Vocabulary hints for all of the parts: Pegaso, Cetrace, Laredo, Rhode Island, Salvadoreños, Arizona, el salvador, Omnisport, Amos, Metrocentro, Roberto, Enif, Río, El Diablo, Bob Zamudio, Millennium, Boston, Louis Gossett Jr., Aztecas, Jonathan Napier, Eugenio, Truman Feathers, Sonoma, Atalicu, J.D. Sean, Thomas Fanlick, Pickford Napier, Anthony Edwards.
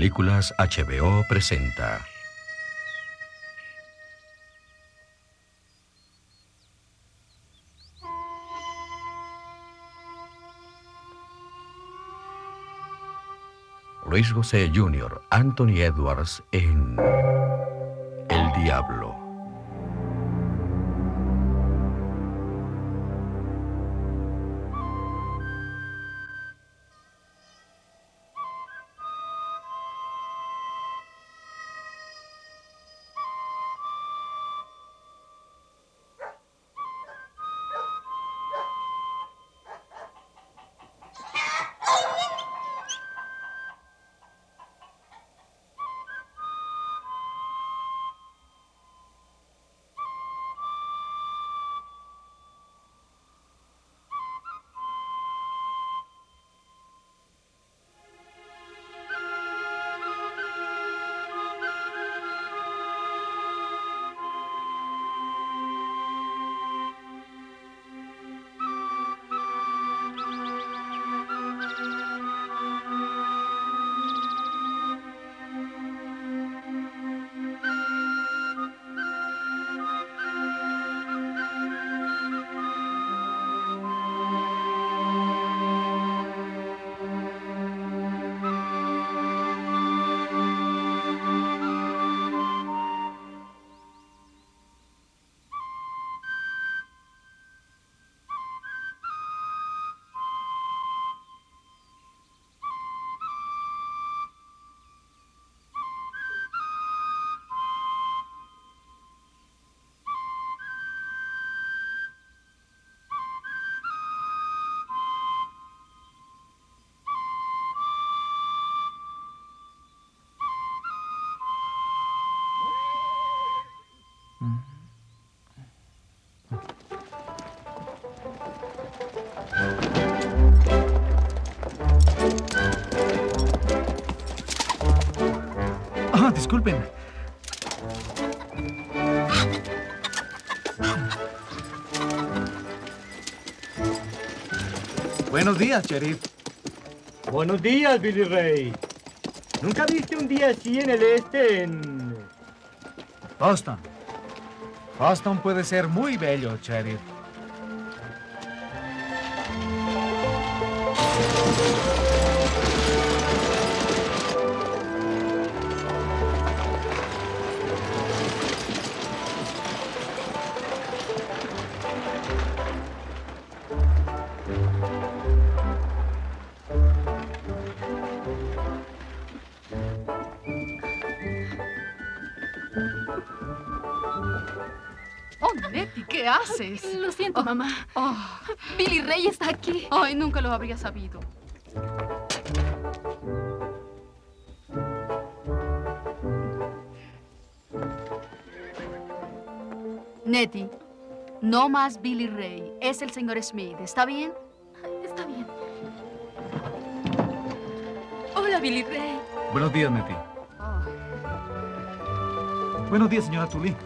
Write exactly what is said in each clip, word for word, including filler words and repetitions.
películas H B O presenta. Louis Gossett junior, Anthony Edwards en El Diablo. Ah, disculpen. Buenos días, sheriff. Buenos días, Billy Ray. ¿Nunca viste un día así en el este en... Boston? Boston puede ser muy bello, sheriff. Lo siento, oh, mamá. Oh. Billy Ray está aquí. Ay, oh, nunca lo habría sabido. Nettie, no más Billy Ray. Es el señor Smith. ¿Está bien? Está bien. Hola, Billy Ray. Buenos días, Nettie. Oh. Buenos días, señora Tulling.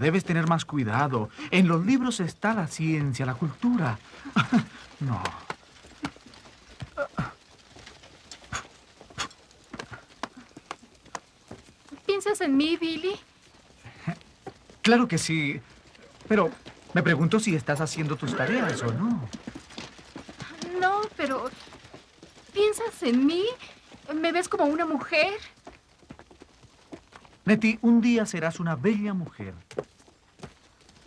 Debes tener más cuidado. En los libros está la ciencia, la cultura. No. ¿Piensas en mí, Billy? Claro que sí. Pero me pregunto si estás haciendo tus tareas o no. No, pero... ¿piensas en mí? ¿Me ves como una mujer? Nettie, un día serás una bella mujer.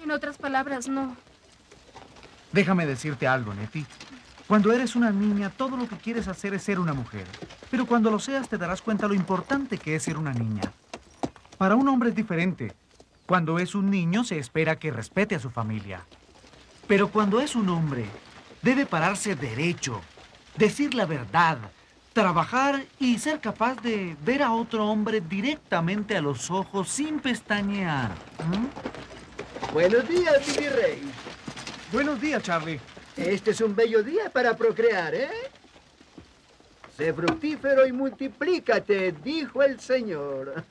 En otras palabras, no. Déjame decirte algo, Nettie. Cuando eres una niña, todo lo que quieres hacer es ser una mujer. Pero cuando lo seas, te darás cuenta lo importante que es ser una niña. Para un hombre es diferente. Cuando es un niño, se espera que respete a su familia. Pero cuando es un hombre, debe pararse derecho, decir la verdad, trabajar y ser capaz de ver a otro hombre directamente a los ojos sin pestañear. ¿Mm? Buenos días, Billy Ray. Buenos días, Charlie. Este es un bello día para procrear, ¿eh? Sé fructífero y multiplícate, dijo el Señor.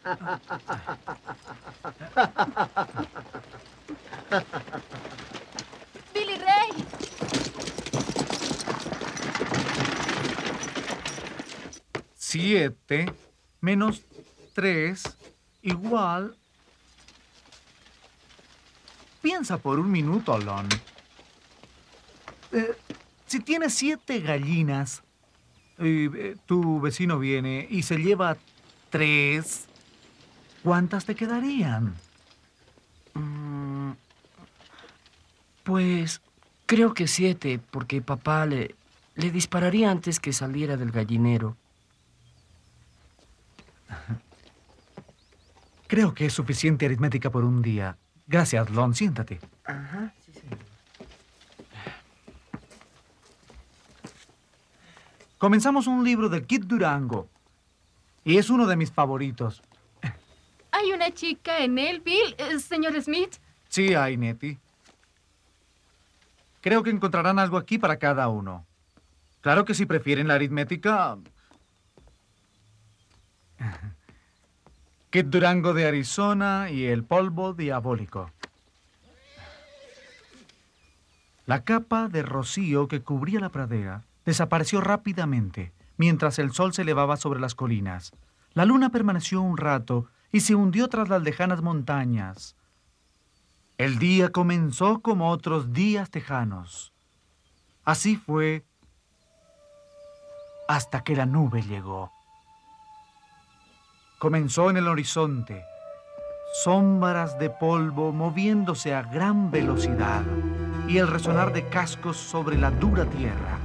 ¡Billy Ray! Siete menos tres igual... Piensa por un minuto, Alon. Eh, si tienes siete gallinas... Y, eh, tu vecino viene y se lleva tres. ¿Cuántas te quedarían? Mm, pues creo que siete, porque papá le, le dispararía antes que saliera del gallinero. Creo que es suficiente aritmética por un día. Gracias, Lon. Siéntate. Ajá. Comenzamos un libro de Kid Durango. Y es uno de mis favoritos. ¿Hay una chica en él, Bill, eh, señor Smith? Sí hay, Nettie. Creo que encontrarán algo aquí para cada uno. Claro que si prefieren la aritmética... Kid Durango de Arizona y el polvo diabólico. La capa de rocío que cubría la pradera desapareció rápidamente, mientras el sol se elevaba sobre las colinas. La luna permaneció un rato y se hundió tras las lejanas montañas. El día comenzó como otros días tejanos. Así fue hasta que la nube llegó. Comenzó en el horizonte, sombras de polvo moviéndose a gran velocidad y el resonar de cascos sobre la dura tierra.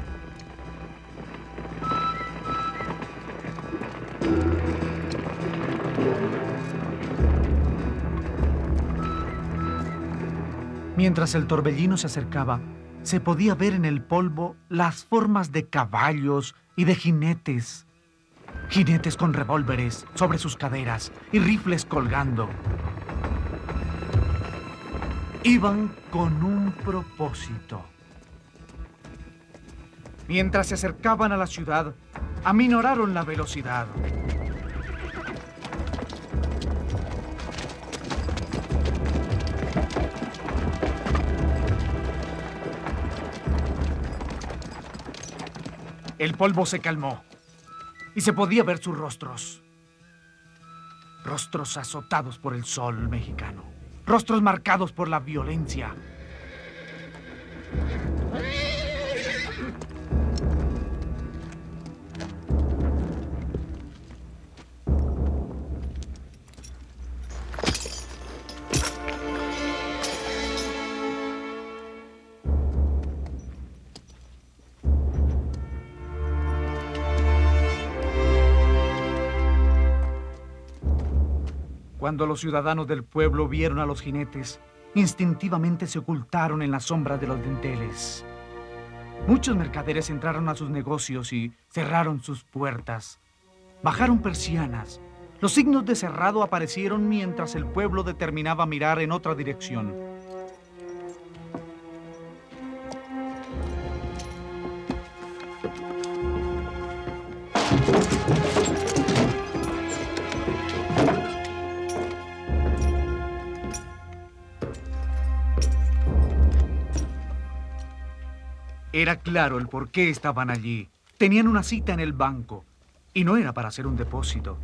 Mientras el torbellino se acercaba, se podía ver en el polvo las formas de caballos y de jinetes. Jinetes con revólveres sobre sus caderas y rifles colgando. Iban con un propósito. Mientras se acercaban a la ciudad, aminoraron la velocidad. El polvo se calmó y se podía ver sus rostros. Rostros azotados por el sol mexicano. Rostros marcados por la violencia. Cuando los ciudadanos del pueblo vieron a los jinetes, instintivamente se ocultaron en la sombra de los dinteles. Muchos mercaderes entraron a sus negocios y cerraron sus puertas. Bajaron persianas. Los signos de cerrado aparecieron mientras el pueblo determinaba mirar en otra dirección. Era claro el por qué estaban allí. Tenían una cita en el banco. Y no era para hacer un depósito.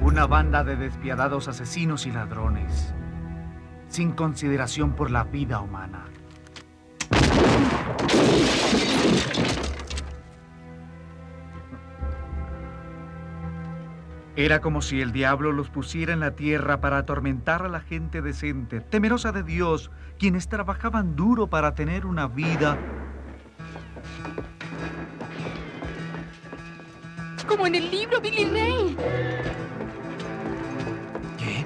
Una banda de despiadados asesinos y ladrones, sin consideración por la vida humana. Era como si el diablo los pusiera en la tierra para atormentar a la gente decente, temerosa de Dios, quienes trabajaban duro para tener una vida... Como en el libro, Billy Ray. ¿Qué?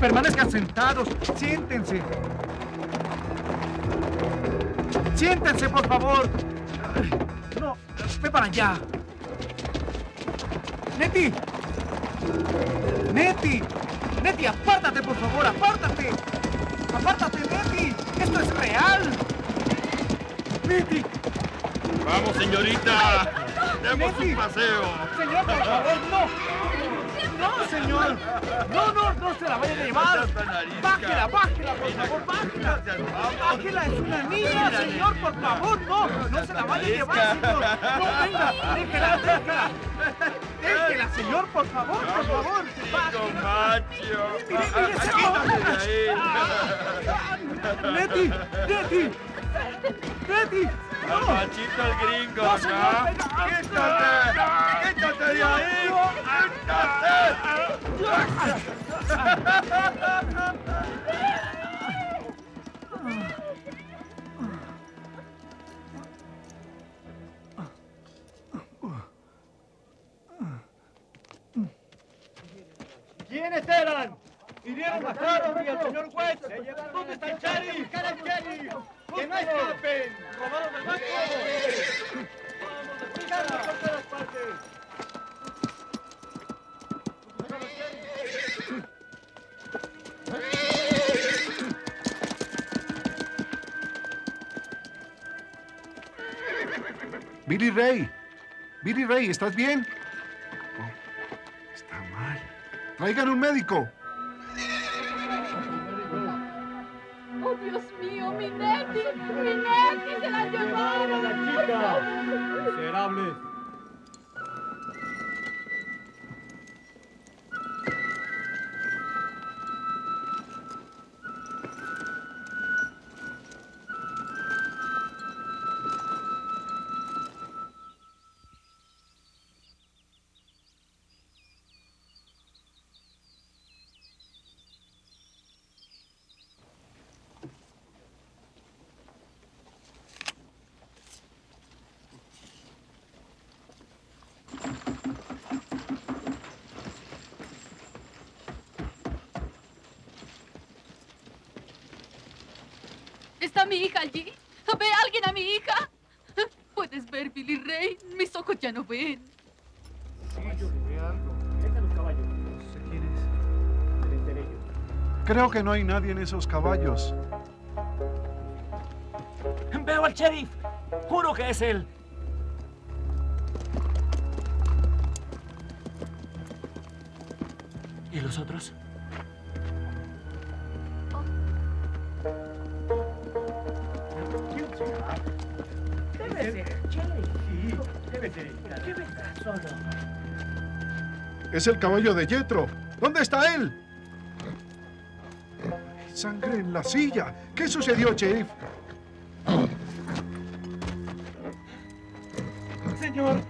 Permanezcan sentados, siéntense. Siéntense, por favor. Ay, no, ve para allá. Nettie. Nettie. Nettie, apártate, por favor, apártate. Apártate, Nettie. Esto es real. Nettie. Vamos, señorita. Demos Nettie. Un paseo. Señor, por favor, no. No, señor. No, no, no se la vayan a llevar. Bájela, bájela, por favor, bájela. Bájela, es una niña, señor, por favor, no. No se la vayan a llevar, señor. No, venga, déjela, déjela. Déjela, señor, por favor, por favor. Bájela. Nettie, Nettie. ¡Nettie! ¡No! ¡Al machito al gringo! ¡No, señor! ¡Quítate! ¡Quítate de ahí! ¡Quítate! ¿Quiénes eran? Vinieron a Carlos y al señor West. ¿Dónde está el sheriff? ¡Que no escapen! ¡Robaron el banco! ¡Vamos, despícalo por todas partes! ¡Billy Ray! ¡Billy Ray! ¿Estás bien? Oh, está mal. ¡Traigan un médico! ¡Oh, Dios mío! ¡Mi Nettie! ¡Mi Nettie! ¡Se la llevaron! ¡A la chica! ¡Miserables! ¿Está mi hija allí? ¿Ve alguien a mi hija? ¿Puedes ver, Billy Ray? Mis ojos ya no ven. Sí, ve algo. Deja los caballos. No sé quién es. Creo que no hay nadie en esos caballos. ¡Veo al sheriff! ¡Juro que es él! ¿Y los otros? Es el caballo de Jethro. ¿Dónde está él? Hay sangre en la silla. ¿Qué sucedió, sheriff? Señor,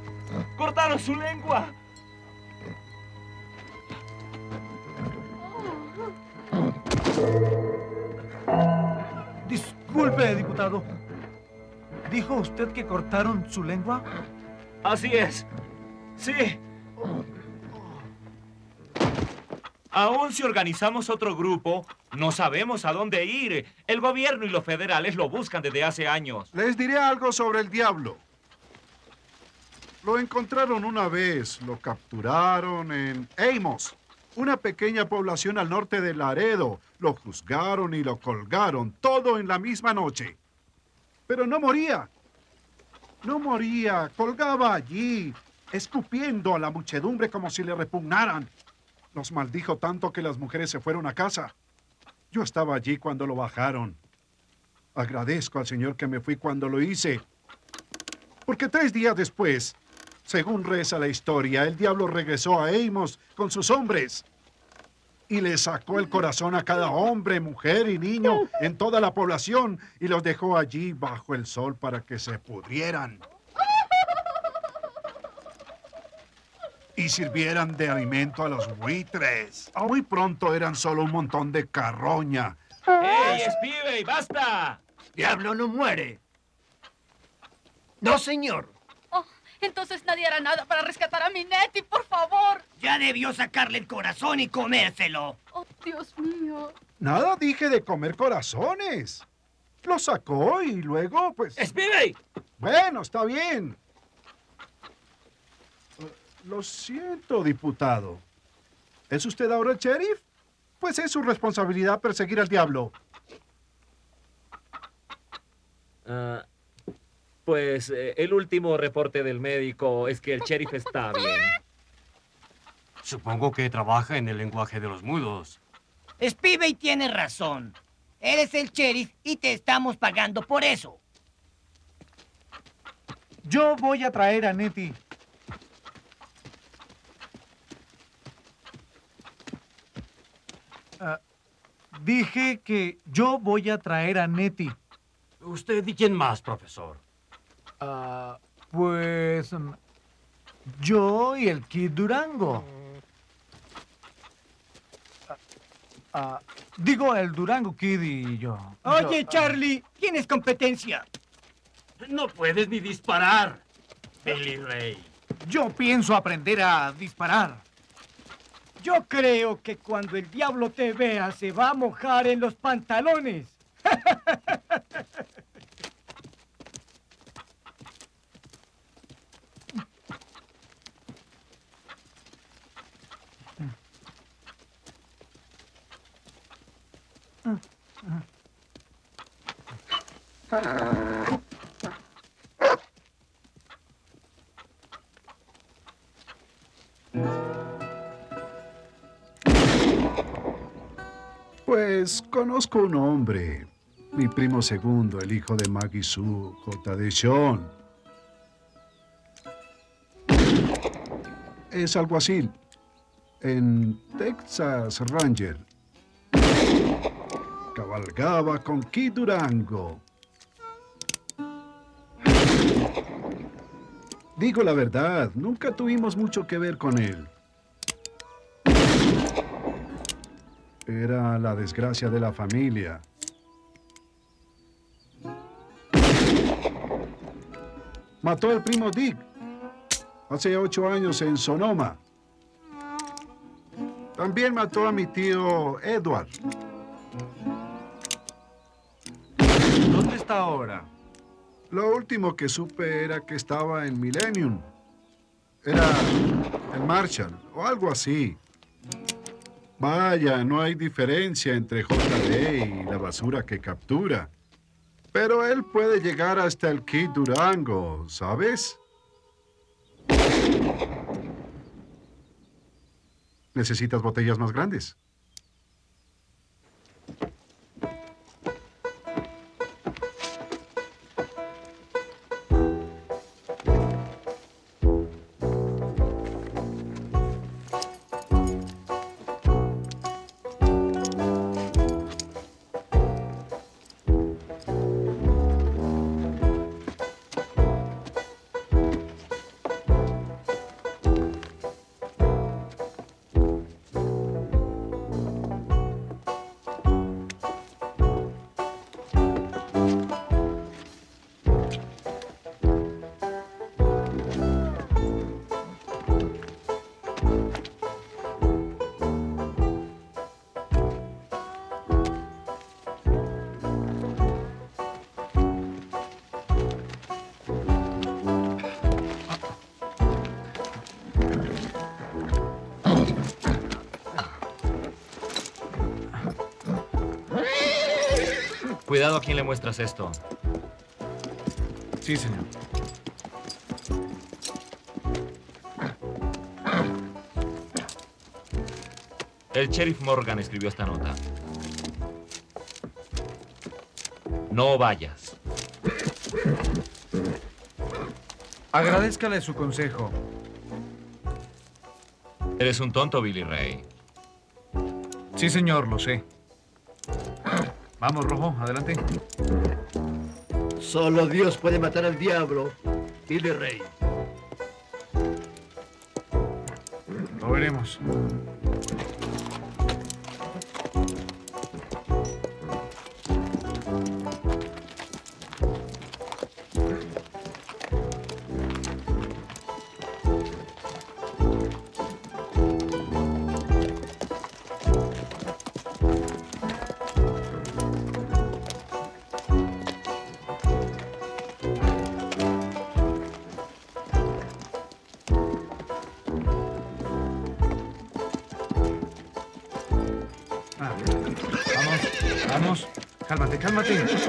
cortaron su lengua. Disculpe, diputado. ¿Dijo usted que cortaron su lengua? Así es. Sí. Aún si organizamos otro grupo, no sabemos a dónde ir. El gobierno y los federales lo buscan desde hace años. Les diré algo sobre el diablo. Lo encontraron una vez. Lo capturaron en Amos, una pequeña población al norte de Laredo. Lo juzgaron y lo colgaron, todo en la misma noche. Pero no moría. No moría. Colgaba allí, escupiendo a la muchedumbre como si le repugnaran. Los maldijo tanto que las mujeres se fueron a casa. Yo estaba allí cuando lo bajaron. Agradezco al Señor que me fui cuando lo hice. Porque tres días después, según reza la historia, el diablo regresó a Amos con sus hombres y le sacó el corazón a cada hombre, mujer y niño en toda la población y los dejó allí bajo el sol para que se pudrieran y sirvieran de alimento a los buitres. Muy pronto eran solo un montón de carroña. ¡Ey, Spivey, basta! ¡Diablo no muere! ¡No, señor! Oh, entonces nadie hará nada para rescatar a mi Nettie, por favor. Ya debió sacarle el corazón y comérselo. ¡Oh, Dios mío! Nada dije de comer corazones. Lo sacó y luego, pues... ¡Spivey! Bueno, está bien. Lo siento, diputado. ¿Es usted ahora el sheriff? Pues es su responsabilidad perseguir al diablo. Uh, pues eh, el último reporte del médico es que el sheriff está bien. Supongo que trabaja en el lenguaje de los mudos. Spivey tiene razón. Eres el sheriff y te estamos pagando por eso. Yo voy a traer a Nettie. Uh, dije que yo voy a traer a Nettie. ¿Usted y quién más, profesor? Uh, pues... Um, yo y el Kid Durango. Uh, uh, digo, el Durango Kid y yo. Oye, yo, Charlie, uh, tienes competencia. No puedes ni disparar, Billy Ray. Yo pienso aprender a disparar. Yo creo que cuando el diablo te vea, se va a mojar en los pantalones. Pues conozco un hombre, mi primo segundo, el hijo de Maggie Sue, J D. Sean. Es alguacil en Texas Ranger. Cabalgaba con Kid Durango. Digo la verdad, nunca tuvimos mucho que ver con él. Era la desgracia de la familia. Mató al primo Dick hace ocho años en Sonoma. También mató a mi tío Edward. ¿Dónde está ahora? Lo último que supe era que estaba en Millennium. Era el Marshall o algo así. Vaya, no hay diferencia entre J D y la basura que captura. Pero él puede llegar hasta el Kid Durango, ¿sabes? ¿Necesitas botellas más grandes? Cuidado a quién le muestras esto. Sí, señor. El sheriff Morgan escribió esta nota. No vayas. Agradézcale su consejo. Eres un tonto, Billy Ray. Sí, señor, lo sé. Vamos, Rojo, adelante. Solo Dios puede matar al diablo, Billy Ray. Lo veremos.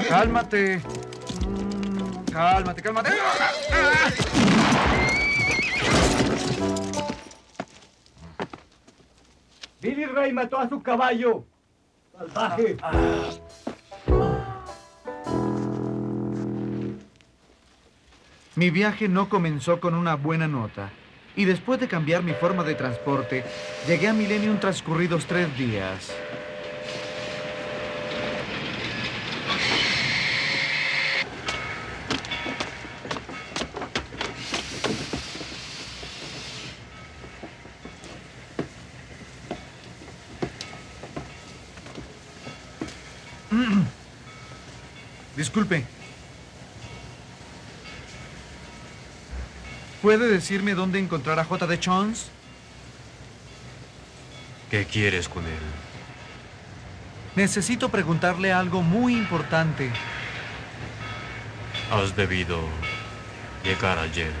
Cálmate, cálmate, cálmate, cálmate. Billy Ray mató a su caballo. Salvaje. Mi viaje no comenzó con una buena nota. Y después de cambiar mi forma de transporte, llegué a Millennium transcurridos tres días. Disculpe. ¿Puede decirme dónde encontrar a J D. Sean? ¿Qué quieres con él? Necesito preguntarle algo muy importante. Has debido llegar ayer.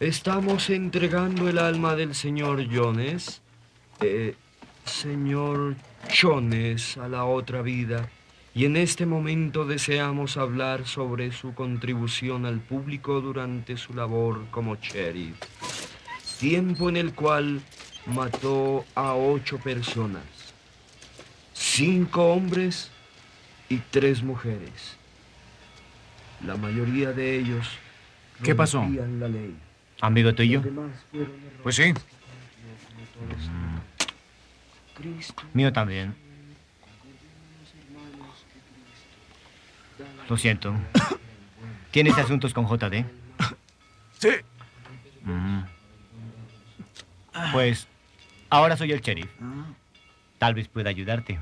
Estamos entregando el alma del señor Jones. Eh... Señor Jones, a la otra vida, y en este momento deseamos hablar sobre su contribución al público durante su labor como sheriff, tiempo en el cual mató a ocho personas, cinco hombres y tres mujeres. La mayoría de ellos rompían ¿Qué pasó? la ley. ¿Amigo tuyo? Pues sí. Mío también. Lo siento. ¿Tienes asuntos con J D? Sí. Mm. Pues, ahora soy el sheriff. Tal vez pueda ayudarte.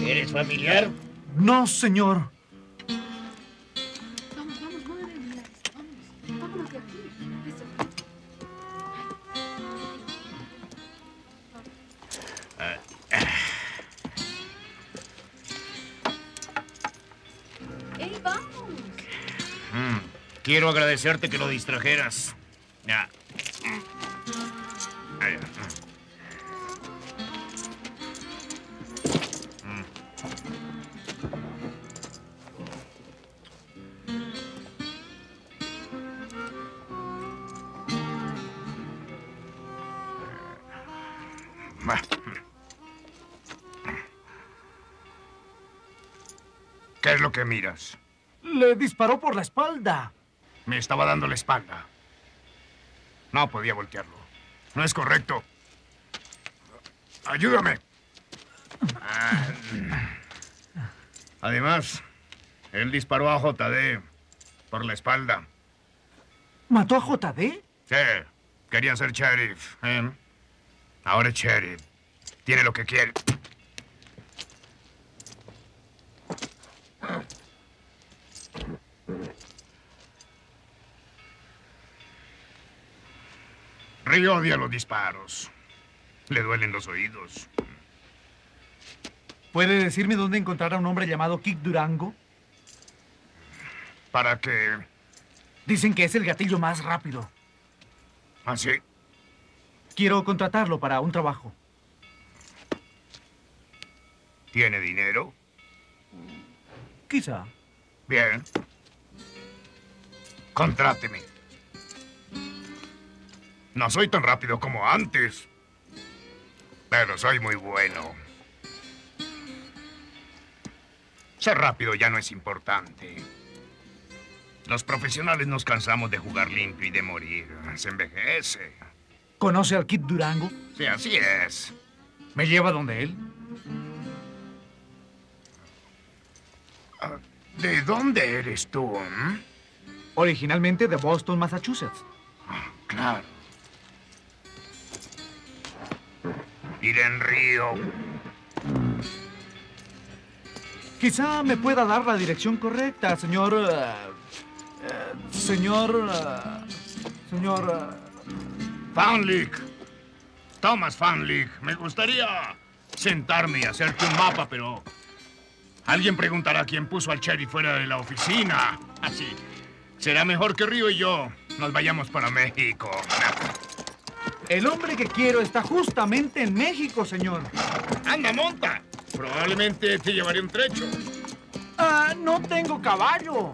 ¿Eres familiar? No, señor. Vamos, vamos, no deberías. Vamos, vámonos de aquí. Ah, ah. ¡Ey, vamos! Mm, quiero agradecerte que lo distrajeras. Ah. ¿Qué miras? Le disparó por la espalda. Me estaba dando la espalda. No podía voltearlo. No es correcto. Ayúdame. Además, él disparó a J D por la espalda. ¿Mató a J D? Sí. Quería ser sheriff. ¿Eh? Ahora es sheriff. Tiene lo que quiere. Río odia los disparos. Le duelen los oídos. ¿Puede decirme dónde encontrar a un hombre llamado Kid Durango? ¿Para qué? Dicen que es el gatillo más rápido. ¿Ah, sí? Quiero contratarlo para un trabajo. ¿Tiene dinero? Quizá. Bien. Contráteme. No soy tan rápido como antes, pero soy muy bueno. Ser rápido ya no es importante. Los profesionales nos cansamos de jugar limpio y de morir. Se envejece. ¿Conoce al Kid Durango? Sí, así es. ¿Me lleva donde él? ¿De dónde eres tú? ¿eh? Originalmente de Boston, Massachusetts. Ah, claro. Iré en Río. Quizá me pueda dar la dirección correcta, señor... Uh, uh, señor... Uh, señor... Uh... Fanlick. Thomas Fanlick. Me gustaría sentarme y hacerte un mapa, pero... alguien preguntará quién puso al sheriff fuera de la oficina. Así. Será mejor que Río y yo nos vayamos para México. El hombre que quiero está justamente en México, señor. Anda, monta. Probablemente te llevaré un trecho. Ah, no tengo caballo.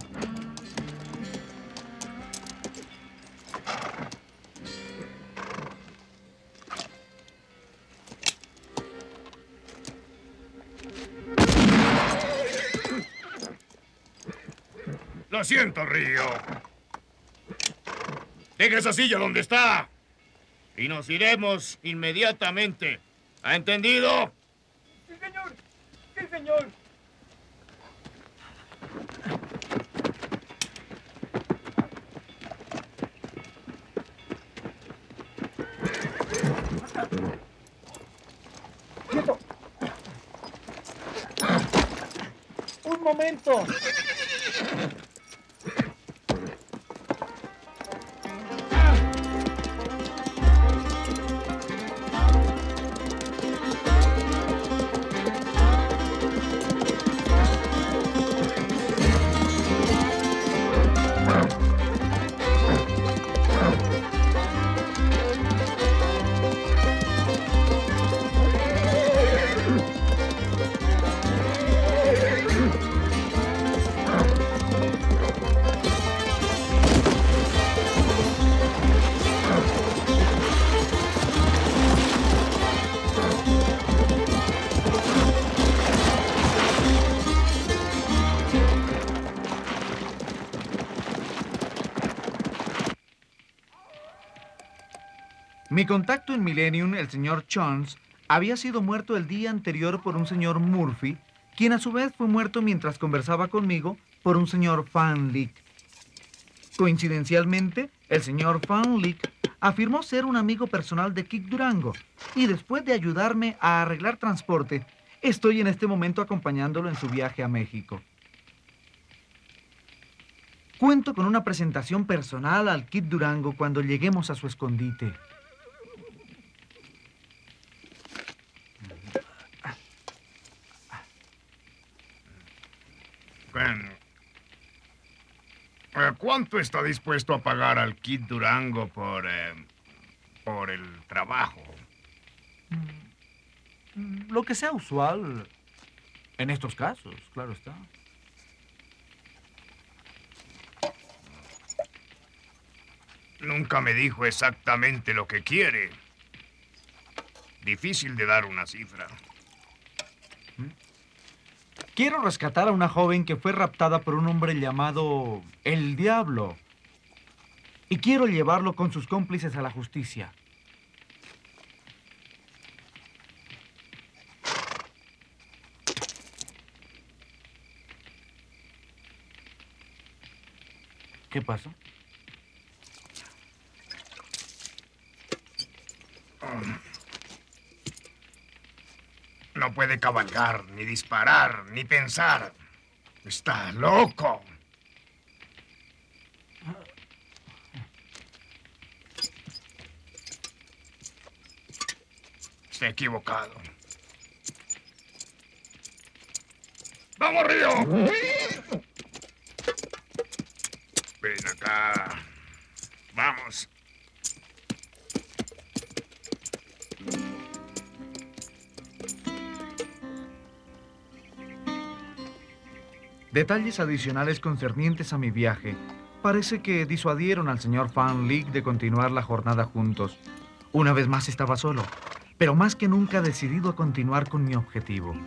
Lo siento, Río. Deja esa silla donde está y nos iremos inmediatamente. ¿Ha entendido? Sí, señor. Sí, señor. ¡Quieto! ¡Un momento! Mi contacto en Millennium, el señor Chons, había sido muerto el día anterior por un señor Murphy, quien a su vez fue muerto mientras conversaba conmigo por un señor Fanlick. Coincidencialmente, el señor Fanlick afirmó ser un amigo personal de Kid Durango y después de ayudarme a arreglar transporte, estoy en este momento acompañándolo en su viaje a México. Cuento con una presentación personal al Kid Durango cuando lleguemos a su escondite. Bueno, ¿cuánto está dispuesto a pagar al Kid Durango por, eh, por el trabajo? Lo que sea usual en estos casos, claro está. Nunca me dijo exactamente lo que quiere. Difícil de dar una cifra. Quiero rescatar a una joven que fue raptada por un hombre llamado El Diablo. Y quiero llevarlo con sus cómplices a la justicia. ¿Qué pasó? No puede cabalgar, ni disparar, ni pensar. Está loco. Está equivocado. ¡Vamos, Río! Ven acá. Vamos. Detalles adicionales concernientes a mi viaje parece que disuadieron al señor Fanlick de continuar la jornada juntos. Una vez más estaba solo, pero más que nunca decidido a continuar con mi objetivo.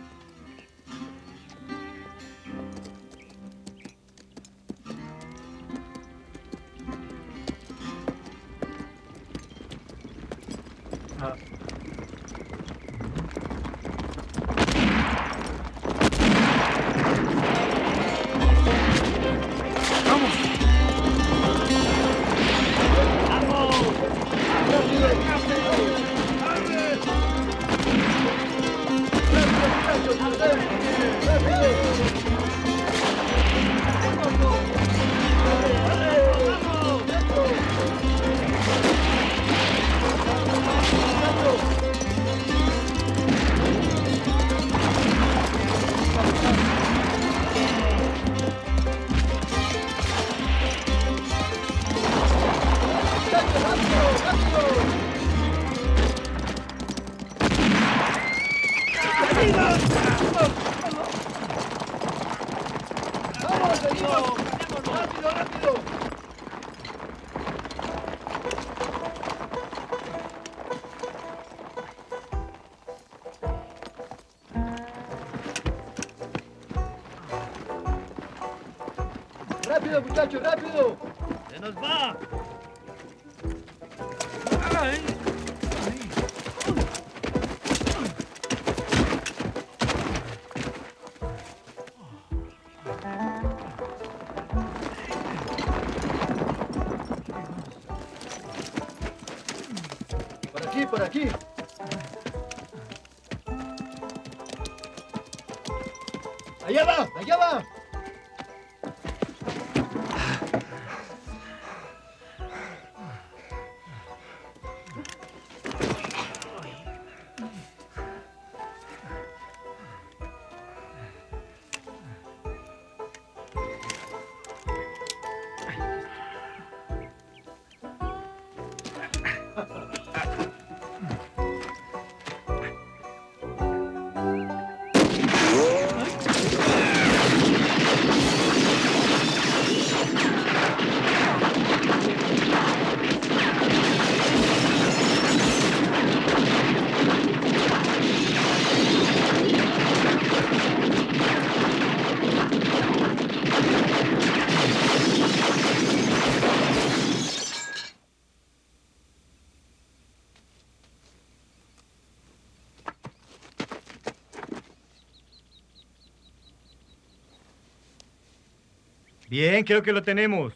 Bien, creo que lo tenemos.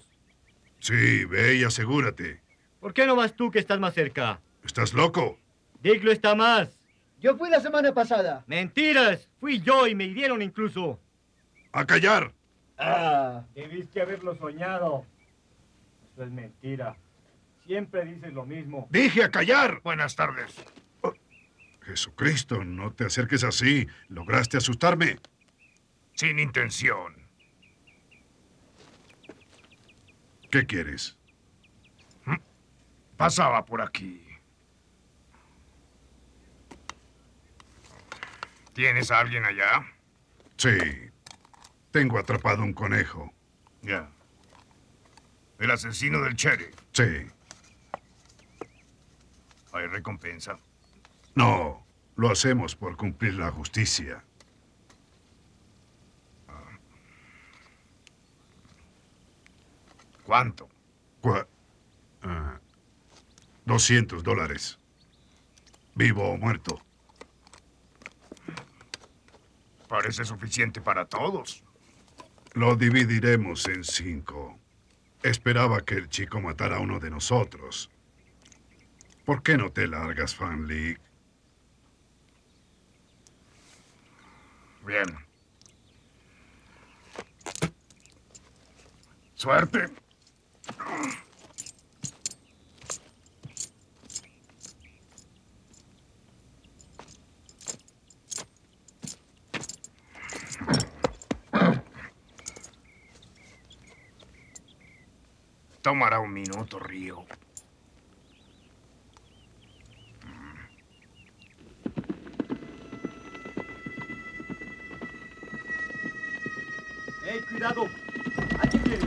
Sí, ve y asegúrate. ¿Por qué no vas tú que estás más cerca? ¿Estás loco? Dick lo está más. Yo fui la semana pasada. ¡Mentiras! Fui yo y me hirieron incluso. ¡A callar! Ah, debiste haberlo soñado. Eso es mentira. Siempre dices lo mismo. ¡Dije a callar! Buenas tardes. Oh, Jesucristo, no te acerques así. Lograste asustarme. Sin intención. ¿Qué quieres? Pasaba por aquí. ¿Tienes a alguien allá? Sí. Tengo atrapado un conejo. Ya. ¿El asesino del sheriff? Sí. ¿Hay recompensa? No. Lo hacemos por cumplir la justicia. ¿Cuánto? Cu- uh, doscientos dólares. Vivo o muerto. Parece suficiente para todos. Lo dividiremos en cinco. Esperaba que el chico matara a uno de nosotros. ¿Por qué no te largas, Fanlick? Bien. Suerte. Tomará un minuto, Río. ¡Ey, cuidado! ¡Alguien viene!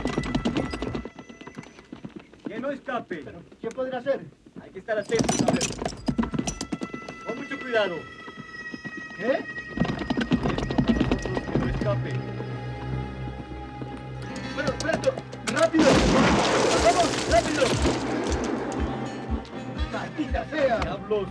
¡Que no escape! Pero, ¿qué podrá hacer? Hay que estar atentos, a ver. Con mucho cuidado. ¿Qué? Esto, que no escape. Bueno, Roberto, rápido. ¡Vamos, rápido! ¡Maldita sea! ¡Diablos!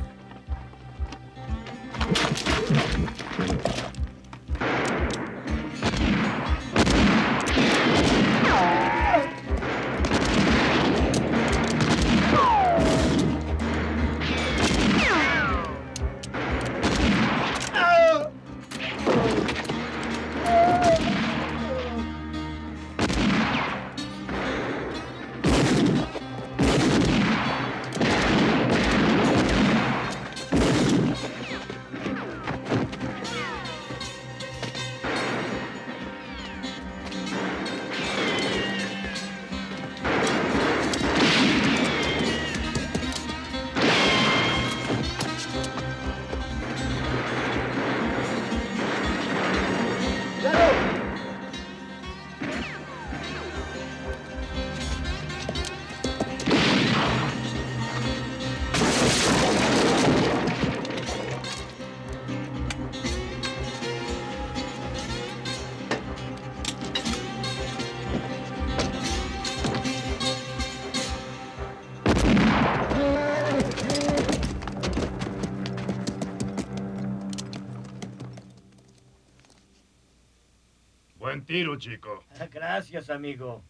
Tiro, chico. Gracias, amigo.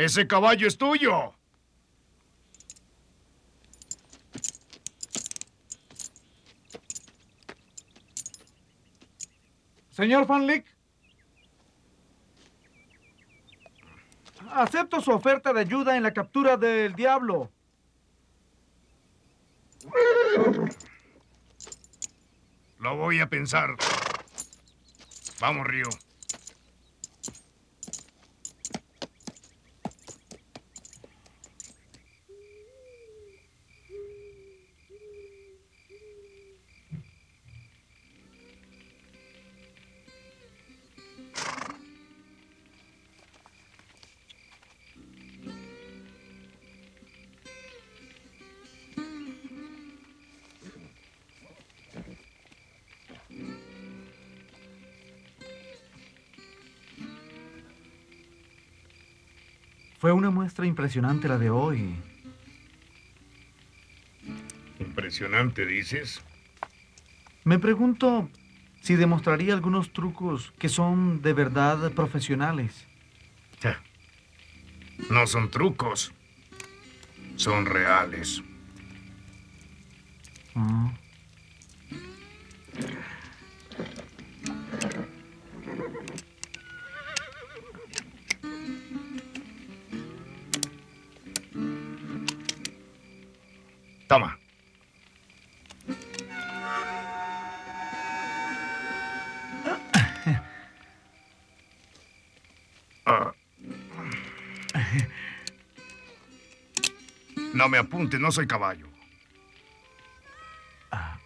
¡Ese caballo es tuyo! Señor Fanlick, acepto su oferta de ayuda en la captura del diablo. Lo voy a pensar. Vamos, Río. Fue una muestra impresionante la de hoy. ¿Impresionante, dices? Me pregunto si demostraría algunos trucos que son de verdad profesionales. No son trucos. Son reales. Ah. Toma. No me apunte, no soy caballo. Ah,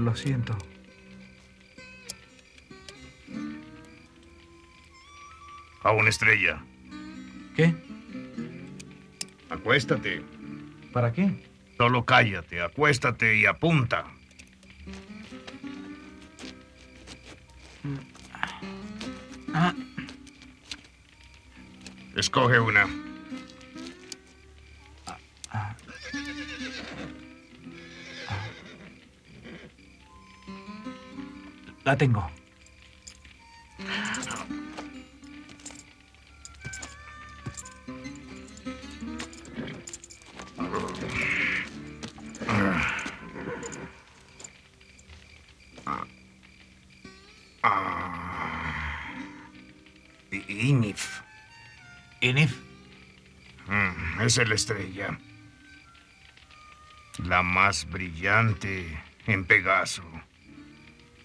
lo siento. A una estrella. ¿Qué? Acuéstate. ¿Para qué? Solo cállate, acuéstate y apunta. Ah. Escoge una. Ah. Ah. La tengo. Enif. ¿Enif? Mm, es la estrella. La más brillante en Pegaso.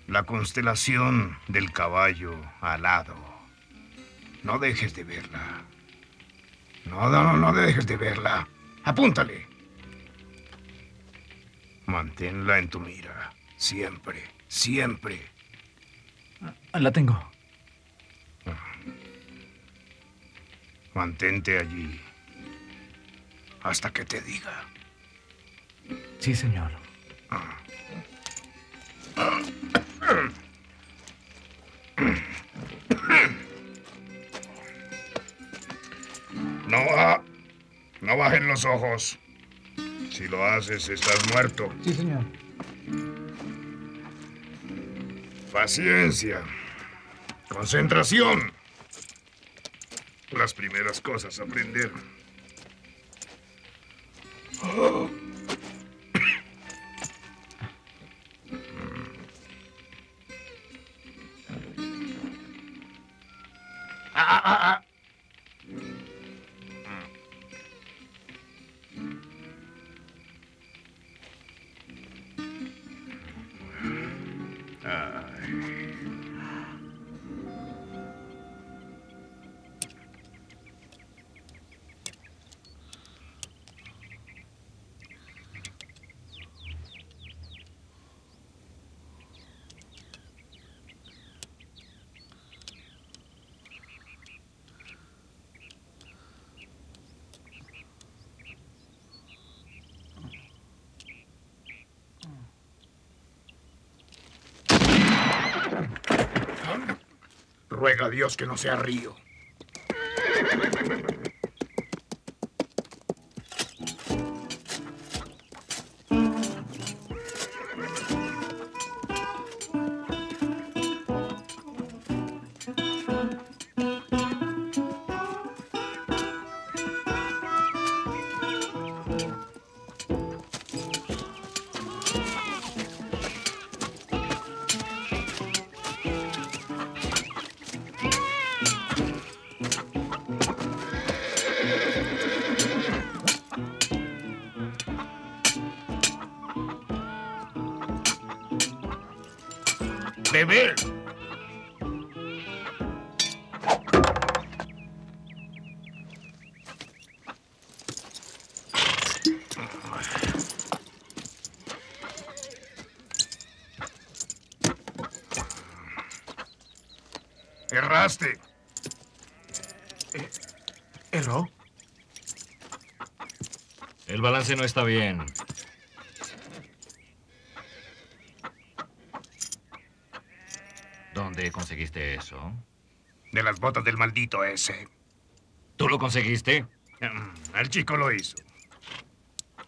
La constelación del caballo alado. No dejes de verla. No, no, no dejes de verla. Apúntale. Manténla en tu mira. Siempre, siempre. La tengo. Mantente allí hasta que te diga. Sí, señor. No, no bajen los ojos. Si lo haces, estás muerto. Sí, señor. Paciencia. Concentración. Las primeras cosas a aprender. Oh. Ah, ah, ah. Ruega a Dios que no sea Río. Bebé. Erraste. ¿Erró? El balance no está bien. ¿Dónde conseguiste eso? De las botas del maldito ese. ¿Tú lo conseguiste? El chico lo hizo.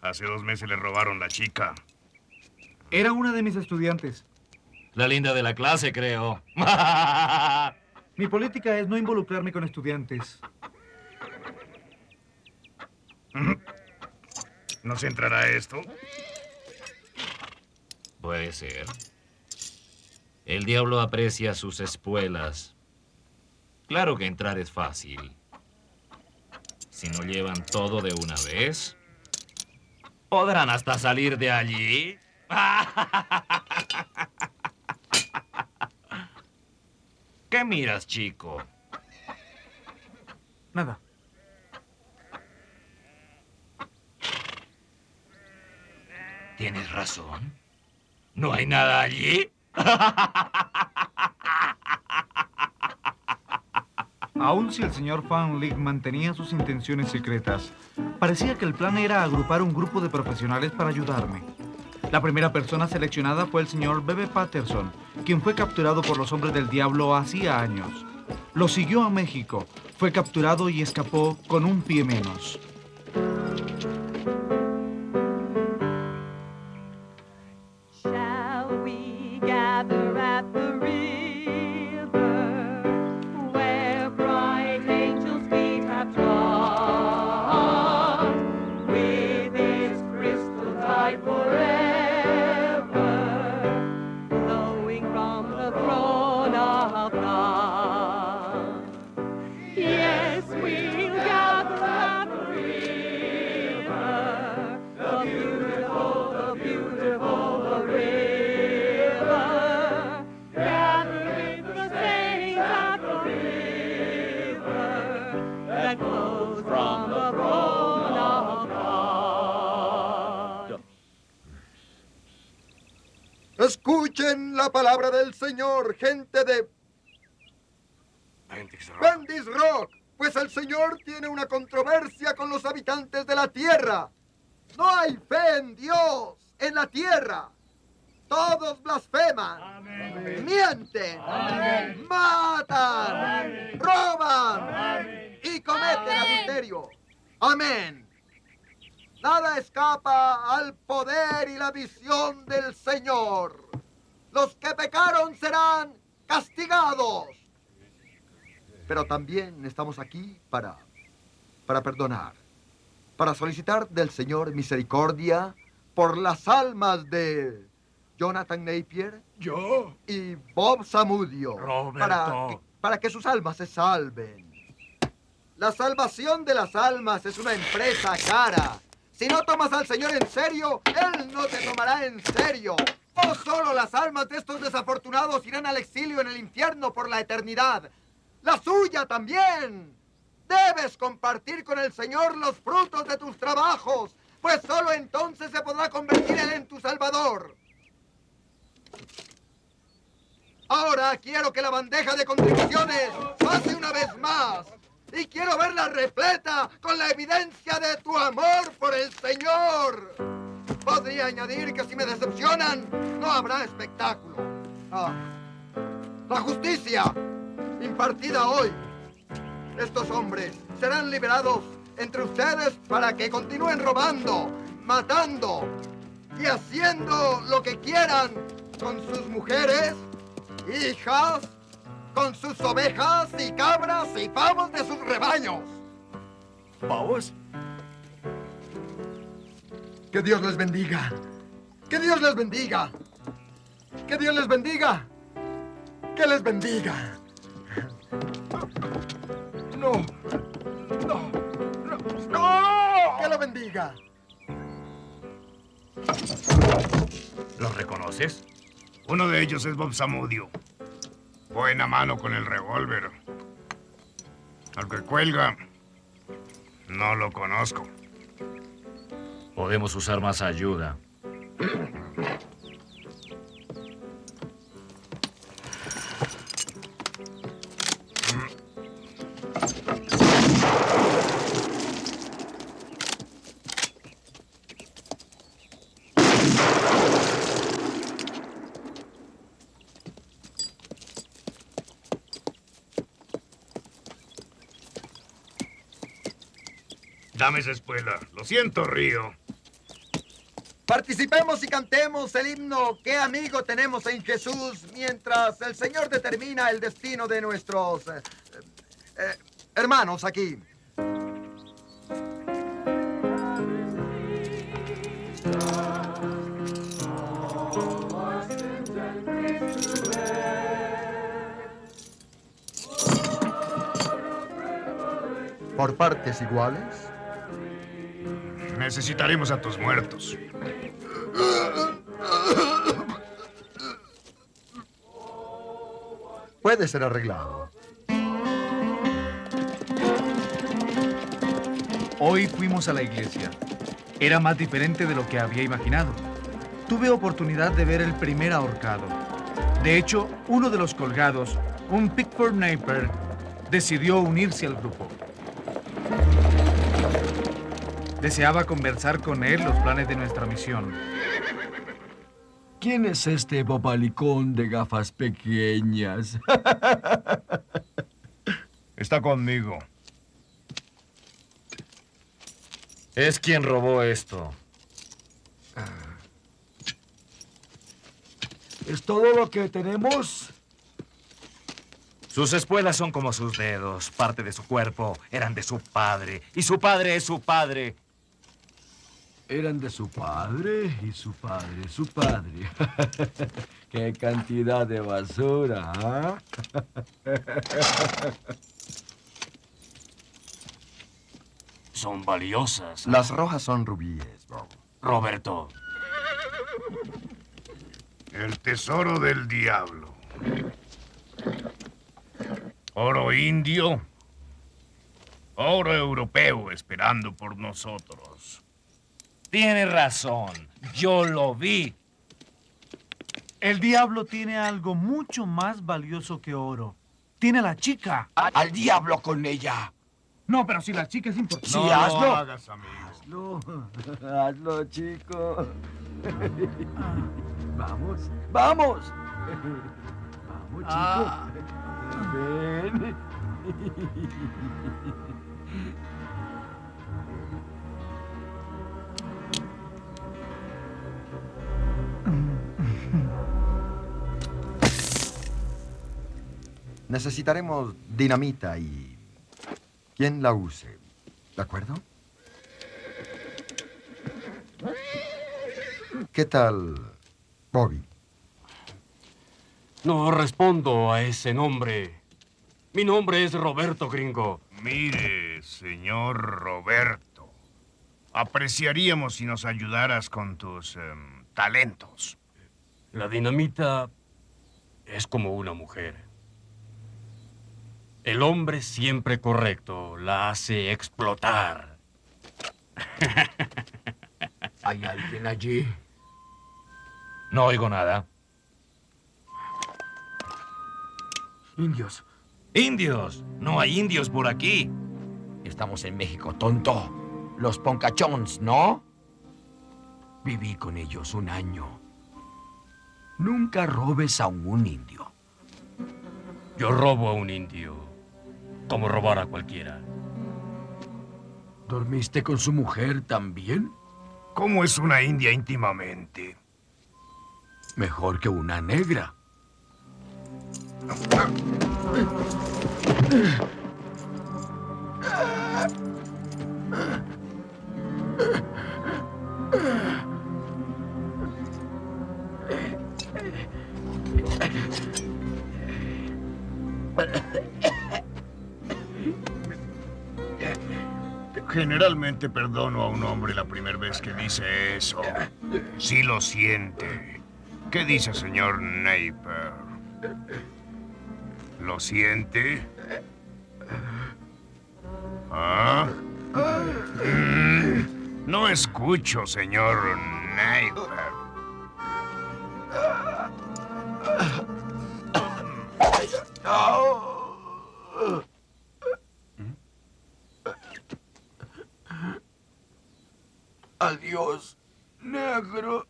Hace dos meses le robaron la chica. Era una de mis estudiantes. La linda de la clase, creo. Mi política es no involucrarme con estudiantes. ¿Nos entrará esto? Puede ser. El diablo aprecia sus espuelas. Claro que entrar es fácil. Si no llevan todo de una vez, podrán hasta salir de allí. ¿Qué miras, chico? Nada. ¿Tienes razón? ¿No hay nada allí? Aun si el señor Fanlick mantenía sus intenciones secretas, parecía que el plan era agrupar un grupo de profesionales para ayudarme. La primera persona seleccionada fue el señor Bebe Patterson, quien fue capturado por los hombres del diablo hacía años. Lo siguió a México, fue capturado y escapó con un pie menos. Escuchen la palabra del Señor, gente de Bandits Rock. Bandits Rock, pues el Señor tiene una controversia con los habitantes de la tierra. No hay fe en Dios en la tierra. Todos blasfeman, amén, mienten, amén, matan, amén, roban, amén, y cometen, amén, adulterio. Amén. Nada escapa al poder y la visión del Señor. Los que pecaron serán castigados. Pero también estamos aquí para, para perdonar, para solicitar del Señor misericordia por las almas de Jonathan Napier, yo y Bob Zamudio, Roberto, para que, para que sus almas se salven. La salvación de las almas es una empresa cara. Si no tomas al Señor en serio, Él no te tomará en serio. No solo las almas de estos desafortunados irán al exilio en el infierno por la eternidad. ¡La suya también! Debes compartir con el Señor los frutos de tus trabajos, pues solo entonces se podrá convertir Él en tu Salvador. Ahora quiero que la bandeja de contribuciones pase una vez más. Y quiero verla repleta con la evidencia de tu amor por el Señor. Podría añadir que si me decepcionan, no habrá espectáculo. Ah, la justicia impartida hoy. Estos hombres serán liberados entre ustedes para que continúen robando, matando y haciendo lo que quieran con sus mujeres, hijas, con sus ovejas y cabras y pavos de sus rebaños. ¿Pavos? Que Dios les bendiga. Que Dios les bendiga. Que Dios les bendiga. Que les bendiga. No. No. No. ¡No! Que lo bendiga. ¿Los reconoces? Uno de ellos es Bob Zamudio. Buena mano con el revólver. Al que cuelga, no lo conozco. Podemos usar más ayuda. Dame esa espuela. Lo siento, Río. Participemos y cantemos el himno ¿Qué amigo tenemos en Jesús? Mientras el Señor determina el destino de nuestros eh, eh, hermanos aquí. ¿Por partes iguales? Necesitaremos a tus muertos. Puede ser arreglado. Hoy fuimos a la iglesia. Era más diferente de lo que había imaginado. Tuve oportunidad de ver el primer ahorcado. De hecho, uno de los colgados, un Pickford Napier, decidió unirse al grupo. Deseaba conversar con él los planes de nuestra misión. ¿Quién es este papalicón de gafas pequeñas? Está conmigo. Es quien robó esto. ¿Es todo lo que tenemos? Sus espuelas son como sus dedos. Parte de su cuerpo eran de su padre. Y su padre es su padre. Eran de su padre y su padre, su padre. ¡Qué cantidad de basura! ¿Eh? Son valiosas. ¿Eh? Las rojas son rubíes, Bob. Roberto. El tesoro del diablo. Oro indio. Oro europeo esperando por nosotros. Tiene razón. Yo lo vi. El diablo tiene algo mucho más valioso que oro. Tiene a la chica. Al, al diablo con ella. No, pero si la chica es importante. No, sí, hazlo. No hagas, amigo. Hazlo. Hazlo, chico. Vamos. Vamos. Vamos, chico. Ah. Ven. Necesitaremos dinamita y quien la use, ¿de acuerdo? ¿Qué tal, Bobby? No respondo a ese nombre. Mi nombre es Roberto, gringo. Mire, señor Roberto, apreciaríamos si nos ayudaras con tus eh, talentos. La dinamita es como una mujer. El hombre siempre correcto la hace explotar. ¿Hay alguien allí? No oigo nada. Indios. ¡Indios! No hay indios por aquí. Estamos en México, tonto. Los Poncachons, ¿no? Viví con ellos un año. Nunca robes a un indio. Yo robo a un indio. Como robar a cualquiera. ¿Dormiste con su mujer también? ¿Cómo es una india íntimamente? Mejor que una negra. Generalmente perdono a un hombre la primera vez que dice eso. Sí lo siente. ¿Qué dice, señor Napier? ¿Lo siente? ¿Ah? Mm, no escucho, señor Napier. Adiós, negro.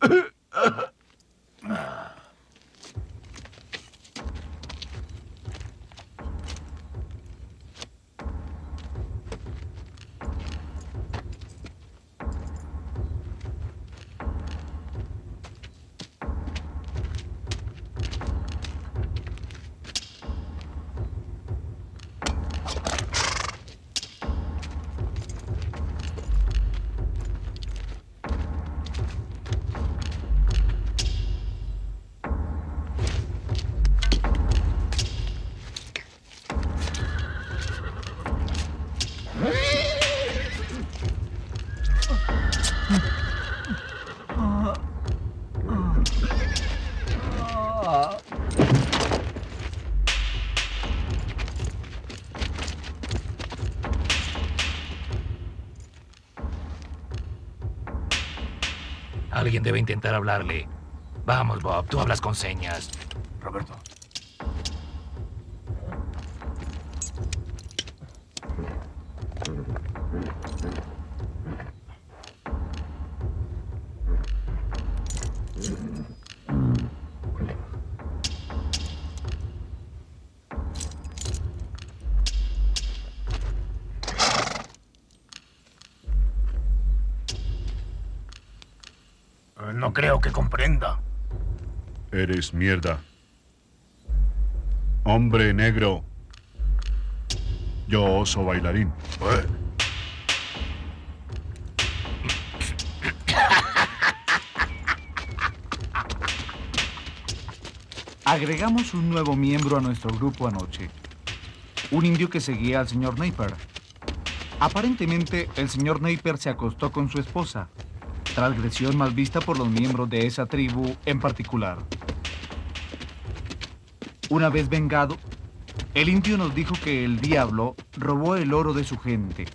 Alguien debe intentar hablarle. Vamos, Bob, tú hablas con señas. Roberto. No creo que comprenda. Eres mierda. Hombre negro. Yo, Oso Bailarín. ¿Eh? Agregamos un nuevo miembro a nuestro grupo anoche. Un indio que seguía al señor Napier. Aparentemente, el señor Napier se acostó con su esposa. Transgresión mal vista por los miembros de esa tribu en particular. Una vez vengado, el indio nos dijo que el diablo robó el oro de su gente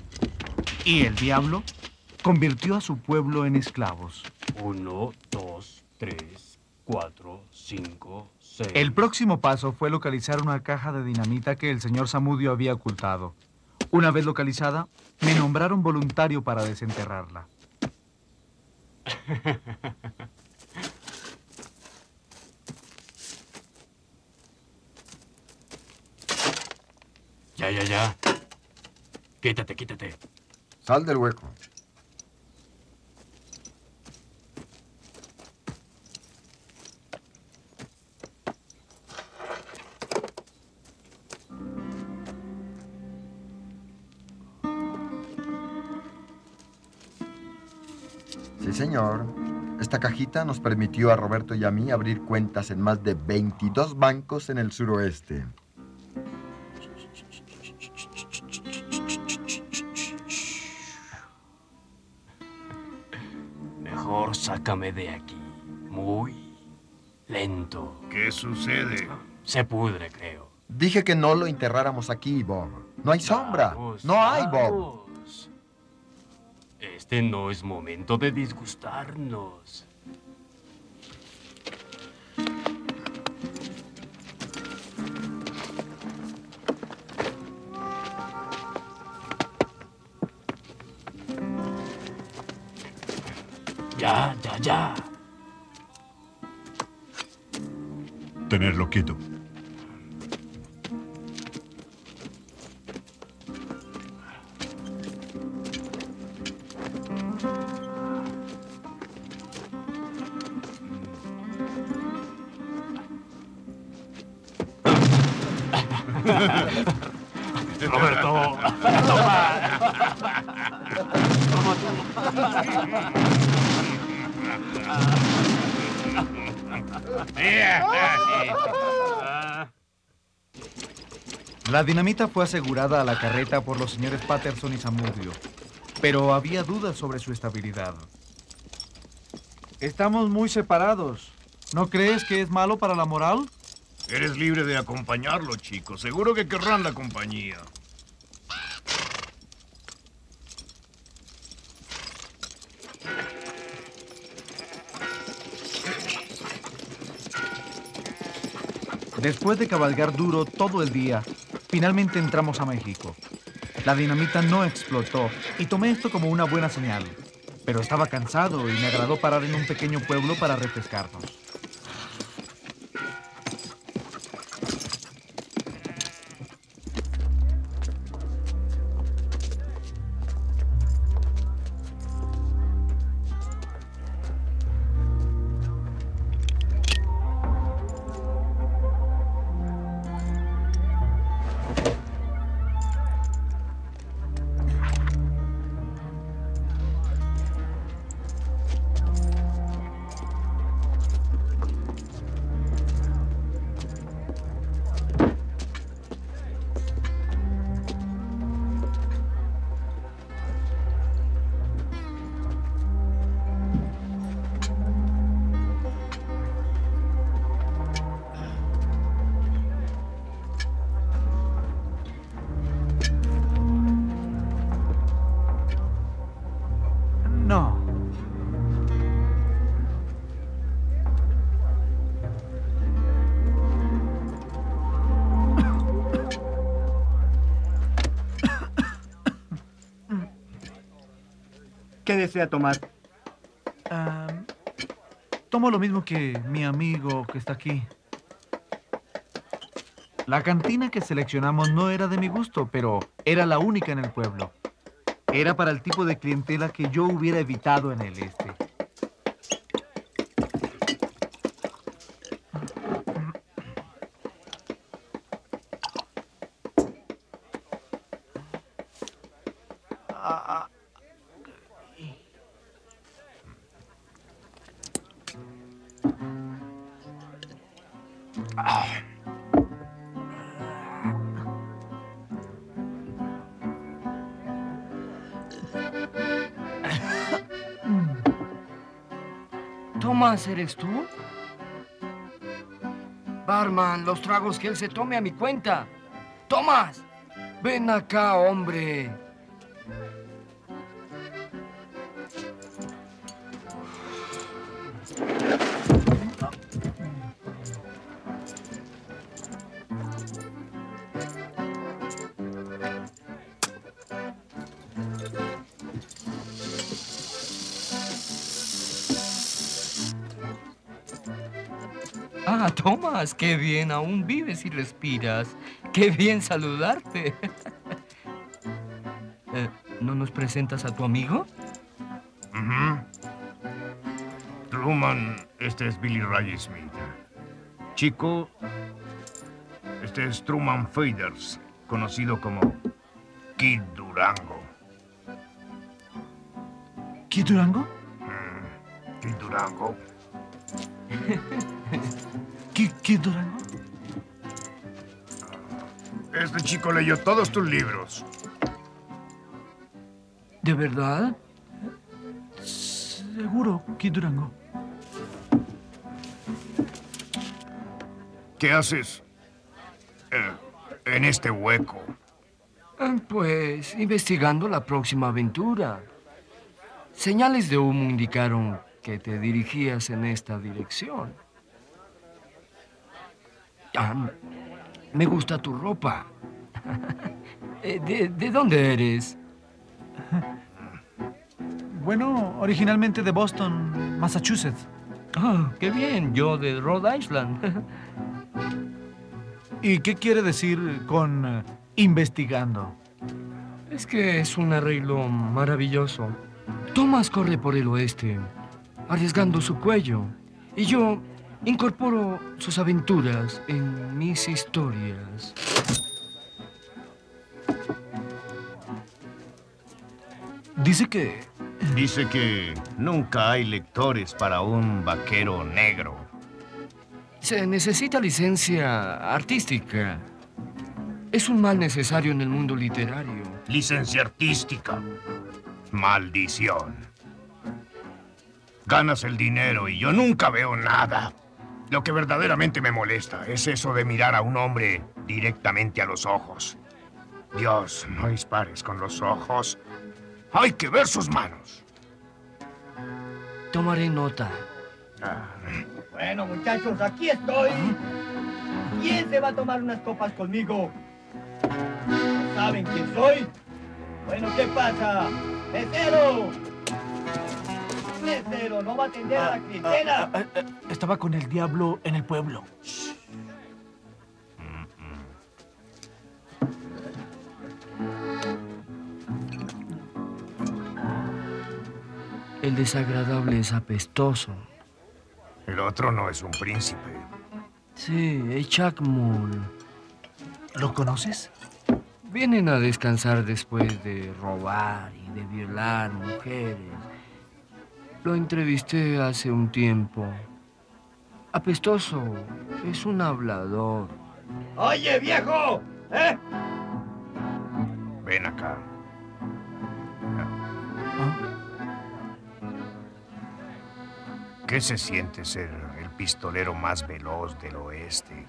y el diablo convirtió a su pueblo en esclavos. Uno, dos, tres, cuatro, cinco, seis... El próximo paso fue localizar una caja de dinamita que el señor Zamudio había ocultado. Una vez localizada, me nombraron voluntario para desenterrarla. Ya, ya, ya. Quítate, quítate. Sal del hueco. Señor, esta cajita nos permitió a Roberto y a mí abrir cuentas en más de veintidós bancos en el suroeste. Mejor sácame de aquí. Muy lento. ¿Qué sucede? Se pudre, creo. Dije que no lo enterráramos aquí, Bob. No hay sombra. Vamos, no hay, Bob. Este no es momento de disgustarnos. Ya, ya, ya. Tenerlo quieto. Roberto, toma. Como tú. La dinamita fue asegurada a la carreta por los señores Patterson y Zamudio, pero había dudas sobre su estabilidad. Estamos muy separados. ¿No crees que es malo para la moral? Eres libre de acompañarlo, chico. Seguro que querrán la compañía. Después de cabalgar duro todo el día, finalmente entramos a México. La dinamita no explotó y tomé esto como una buena señal. Pero estaba cansado y me agradó parar en un pequeño pueblo para refrescarnos. ¿Qué desea tomar? Um, tomo lo mismo que mi amigo que está aquí. La cantina que seleccionamos no era de mi gusto, pero era la única en el pueblo. Era para el tipo de clientela que yo hubiera evitado en el este. Tomás, ¿eres tú? Barman, los tragos que él se tome a mi cuenta. ¡Tomás! Ven acá, hombre. Tomás, qué bien, aún vives y respiras. Qué bien saludarte. eh, ¿No nos presentas a tu amigo? Uh-huh. Truman, este es Billy Ray Smith. Chico, este es Truman Feathers, conocido como Kid Durango. ¿Kid Durango? Mm, Kid Durango. ¿Kid Durango? Este chico leyó todos tus libros. ¿De verdad? Seguro, Kid Durango. ¿Qué haces eh, en este hueco? Pues, investigando la próxima aventura. Señales de humo indicaron que te dirigías en esta dirección. Ah, me gusta tu ropa. ¿De, de dónde eres? Bueno, originalmente de Boston, Massachusetts. Oh, qué bien. Yo de Rhode Island. ¿Y qué quiere decir con uh, investigando? Es que es un arreglo maravilloso. Thomas corre por el oeste, arriesgando su cuello. Y yo... incorporo sus aventuras en mis historias. Dice que... Dice que nunca hay lectores para un vaquero negro. Se necesita licencia artística. Es un mal necesario en el mundo literario. Licencia artística. Maldición. Ganas el dinero y yo nunca veo nada. Lo que verdaderamente me molesta es eso de mirar a un hombre directamente a los ojos. Dios, no dispares con los ojos. Hay que ver sus manos. Tomaré nota. Ah. Bueno, muchachos, aquí estoy. ¿Quién se va a tomar unas copas conmigo? ¿Saben quién soy? Bueno, ¿qué pasa? ¡Mesero! Mesero, no va a atender ah, a la clientela. Ah, ah, ah, estaba con el diablo en el pueblo. Shh. El desagradable es apestoso. El otro no es un príncipe. Sí, es Chacmul. ¿Lo conoces? Vienen a descansar después de robar y de violar mujeres. Lo entrevisté hace un tiempo. Apestoso, es un hablador. ¡Oye, viejo! ¿Eh? Ven acá. ¿Ah? ¿Qué se siente ser el pistolero más veloz del oeste?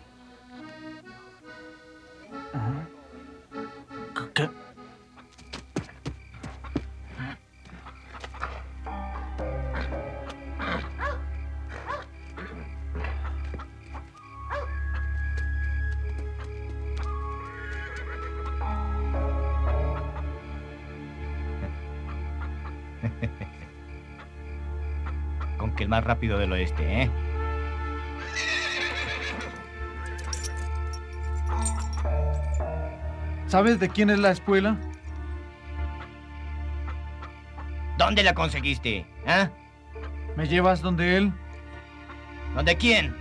¿Qué? Con que el más rápido del oeste, ¿eh? ¿Sabes de quién es la espuela? ¿Dónde la conseguiste, eh? ¿Me llevas donde él? ¿Donde quién?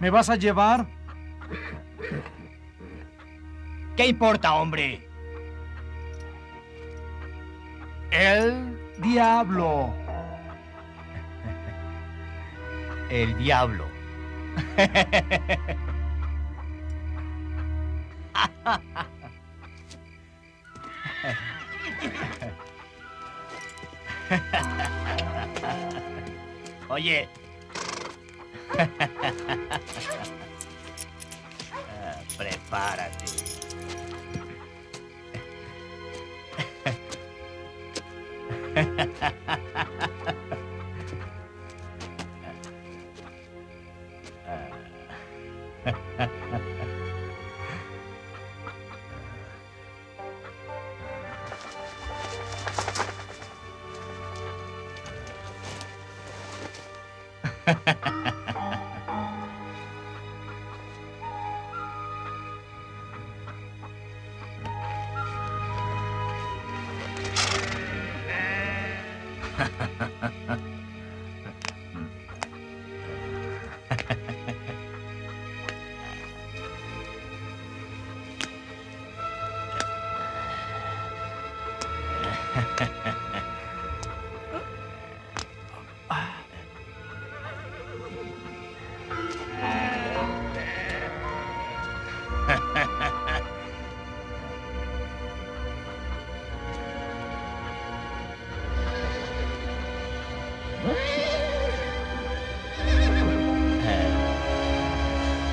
¿Me vas a llevar? ¿Qué importa, hombre? El diablo. El diablo. Oye. Prepárate.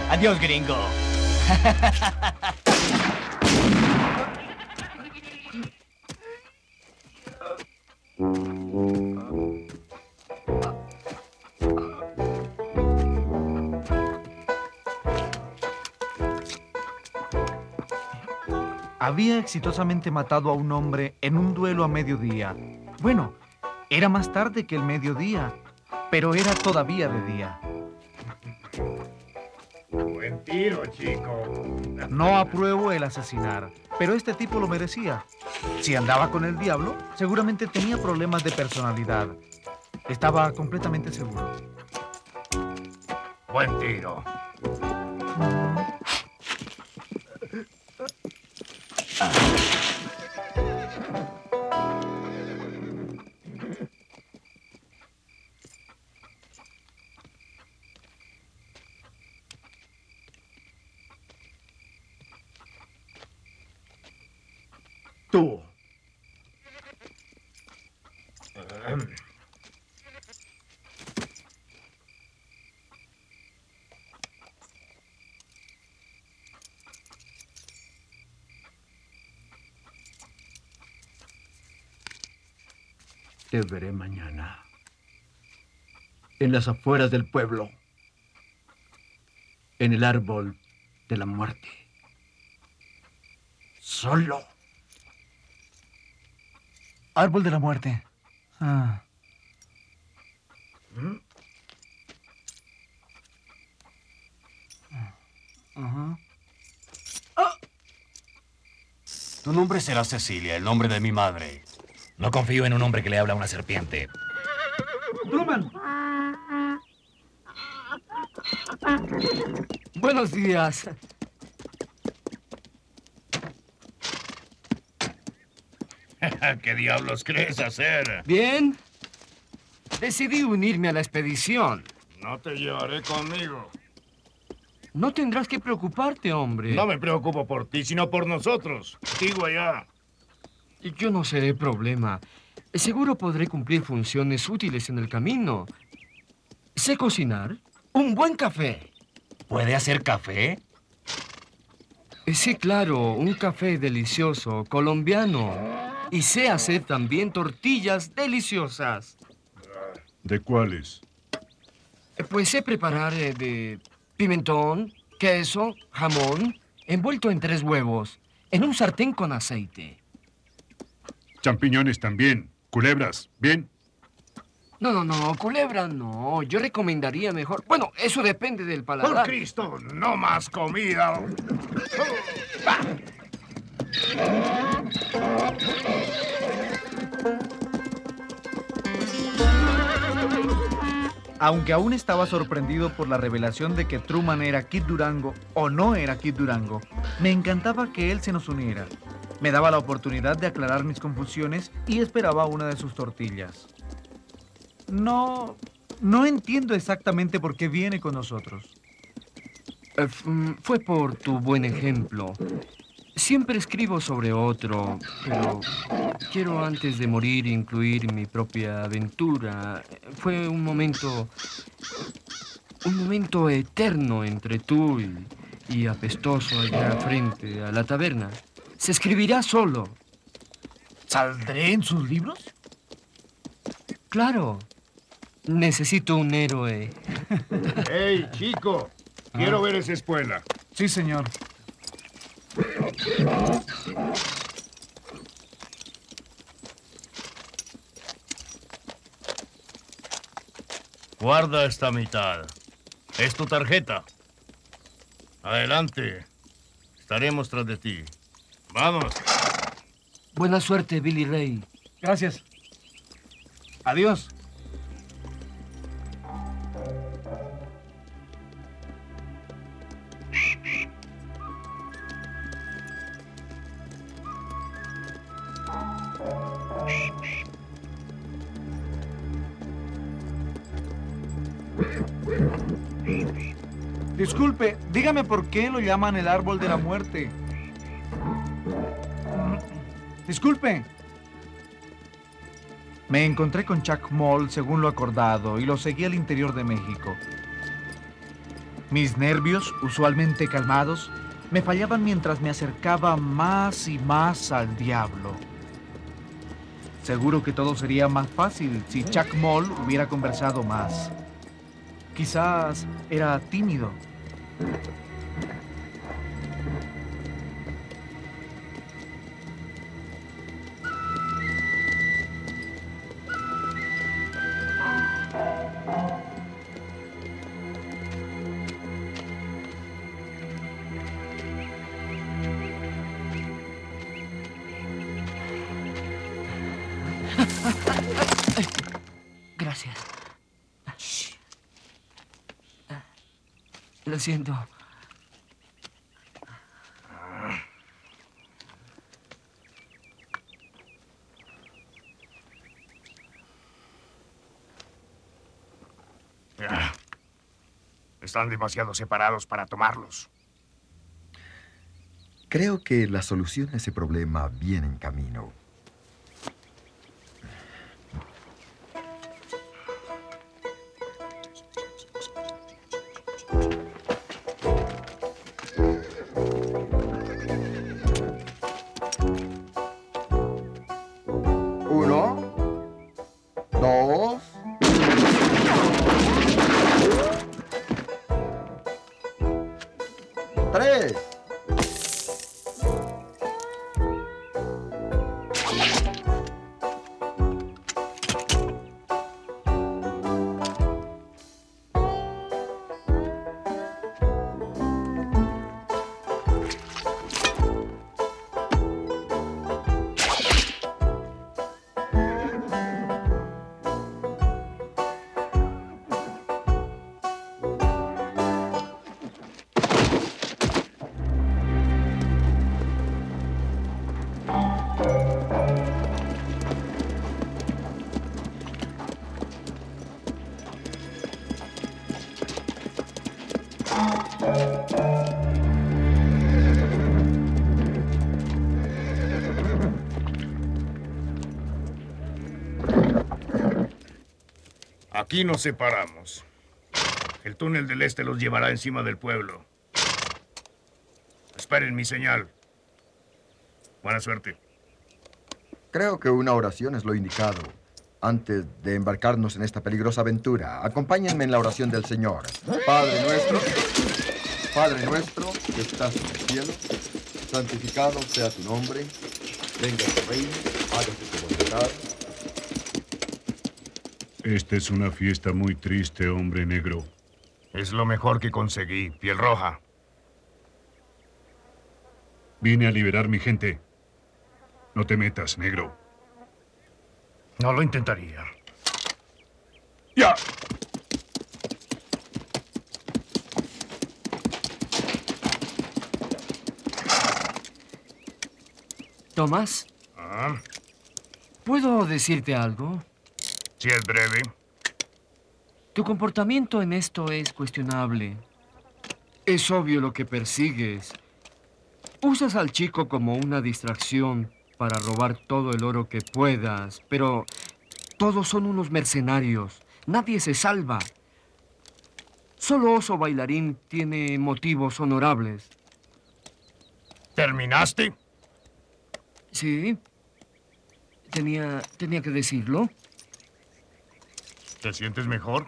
Adiós, gringo. Había exitosamente matado a un hombre en un duelo a mediodía. Bueno, era más tarde que el mediodía, pero era todavía de día. Buen tiro, chico. No apruebo el asesinar, pero este tipo lo merecía. Si andaba con el diablo, seguramente tenía problemas de personalidad. Estaba completamente seguro. Buen tiro. Te veré mañana, en las afueras del pueblo, en el árbol de la muerte, solo. Árbol de la muerte. Ah. ¿Mm? Uh-huh. Ah. Tu nombre será Cecilia, el nombre de mi madre. No confío en un hombre que le habla a una serpiente. ¡Truman! Buenos días. ¿Qué diablos crees hacer? Bien. Decidí unirme a la expedición. No te llevaré conmigo. No tendrás que preocuparte, hombre. No me preocupo por ti, sino por nosotros. Sigo allá. Yo no seré problema. Seguro podré cumplir funciones útiles en el camino. Sé cocinar un buen café. ¿Puede hacer café? Sí, claro, un café delicioso, colombiano. Y sé hacer también tortillas deliciosas. ¿De cuáles? Pues sé preparar eh, de pimentón, queso, jamón, envuelto en tres huevos, en un sartén con aceite. Champiñones también. culebras, ¿bien? No, no, no, culebra no. Yo recomendaría mejor... Bueno, eso depende del paladar. ¡Por Cristo! ¡No más comida! Aunque aún estaba sorprendido por la revelación de que Truman era Kid Durango o no era Kid Durango, me encantaba que él se nos uniera. Me daba la oportunidad de aclarar mis confusiones y esperaba una de sus tortillas. No, no entiendo exactamente por qué viene con nosotros. Eh, fue por tu buen ejemplo. Siempre escribo sobre otro, pero quiero antes de morir incluir mi propia aventura. Fue un momento, un momento eterno entre tú y, y apestoso allá frente a la taberna. Se escribirá solo. ¿Saldré en sus libros? Claro. Necesito un héroe. ¡Hey, chico! Quiero ah. ver esa espuela. Sí, señor. Guarda esta mitad. Es tu tarjeta. Adelante. Estaremos tras de ti. Vamos. Buena suerte, Billy Ray. Gracias. Adiós. Disculpe, dígame por qué lo llaman el árbol de la muerte. Disculpe. Me encontré con Chuck Moll según lo acordado y lo seguí al interior de México. Mis nervios, usualmente calmados, me fallaban mientras me acercaba más y más al diablo. Seguro que todo sería más fácil si Chuck Moll hubiera conversado más. Quizás era tímido. Gracias. Lo siento. Están demasiado separados para tomarlos. Creo que la solución a ese problema viene en camino. Aquí nos separamos. El túnel del este los llevará encima del pueblo. Esperen mi señal. Buena suerte. Creo que una oración es lo indicado. Antes de embarcarnos en esta peligrosa aventura, acompáñenme en la oración del Señor. Padre nuestro, Padre nuestro, que estás en el cielo, santificado sea tu nombre, venga tu reino, hágase tu voluntad, Esta es una fiesta muy triste, hombre negro. Es lo mejor que conseguí, piel roja. Vine a liberar mi gente. No te metas, negro. No lo intentaría. ¡Ya! Tomás. ¿Ah? ¿Puedo decirte algo? Si es breve. Tu comportamiento en esto es cuestionable. Es obvio lo que persigues. Usas al chico como una distracción para robar todo el oro que puedas, pero todos son unos mercenarios. Nadie se salva. Solo Oso Bailarín tiene motivos honorables. ¿Terminaste? Sí. Tenía, tenía que decirlo. ¿Te sientes mejor?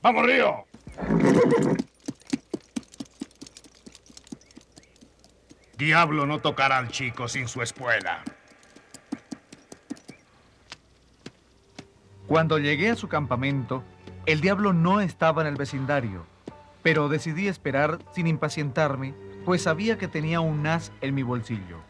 ¡Vamos, Río! Diablo no tocará al chico sin su espuela. Cuando llegué a su campamento, el Diablo no estaba en el vecindario, pero decidí esperar sin impacientarme, pues sabía que tenía un as en mi bolsillo.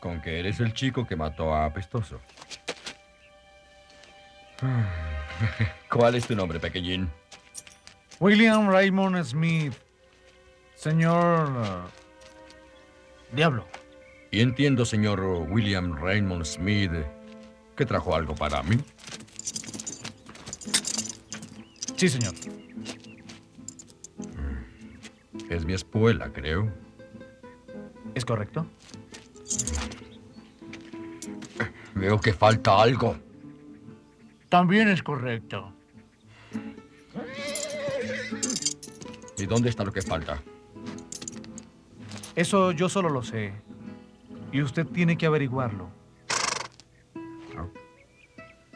Con que eres el chico que mató a Apestoso. ¿Cuál es tu nombre, pequeñín? William Raymond Smith, señor uh, Diablo. Y entiendo, señor William Raymond Smith, que trajo algo para mí. Sí, señor. Es mi espuela, creo. ¿Es correcto? Veo que falta algo. También es correcto. ¿Y dónde está lo que falta? Eso yo solo lo sé. Y usted tiene que averiguarlo. No.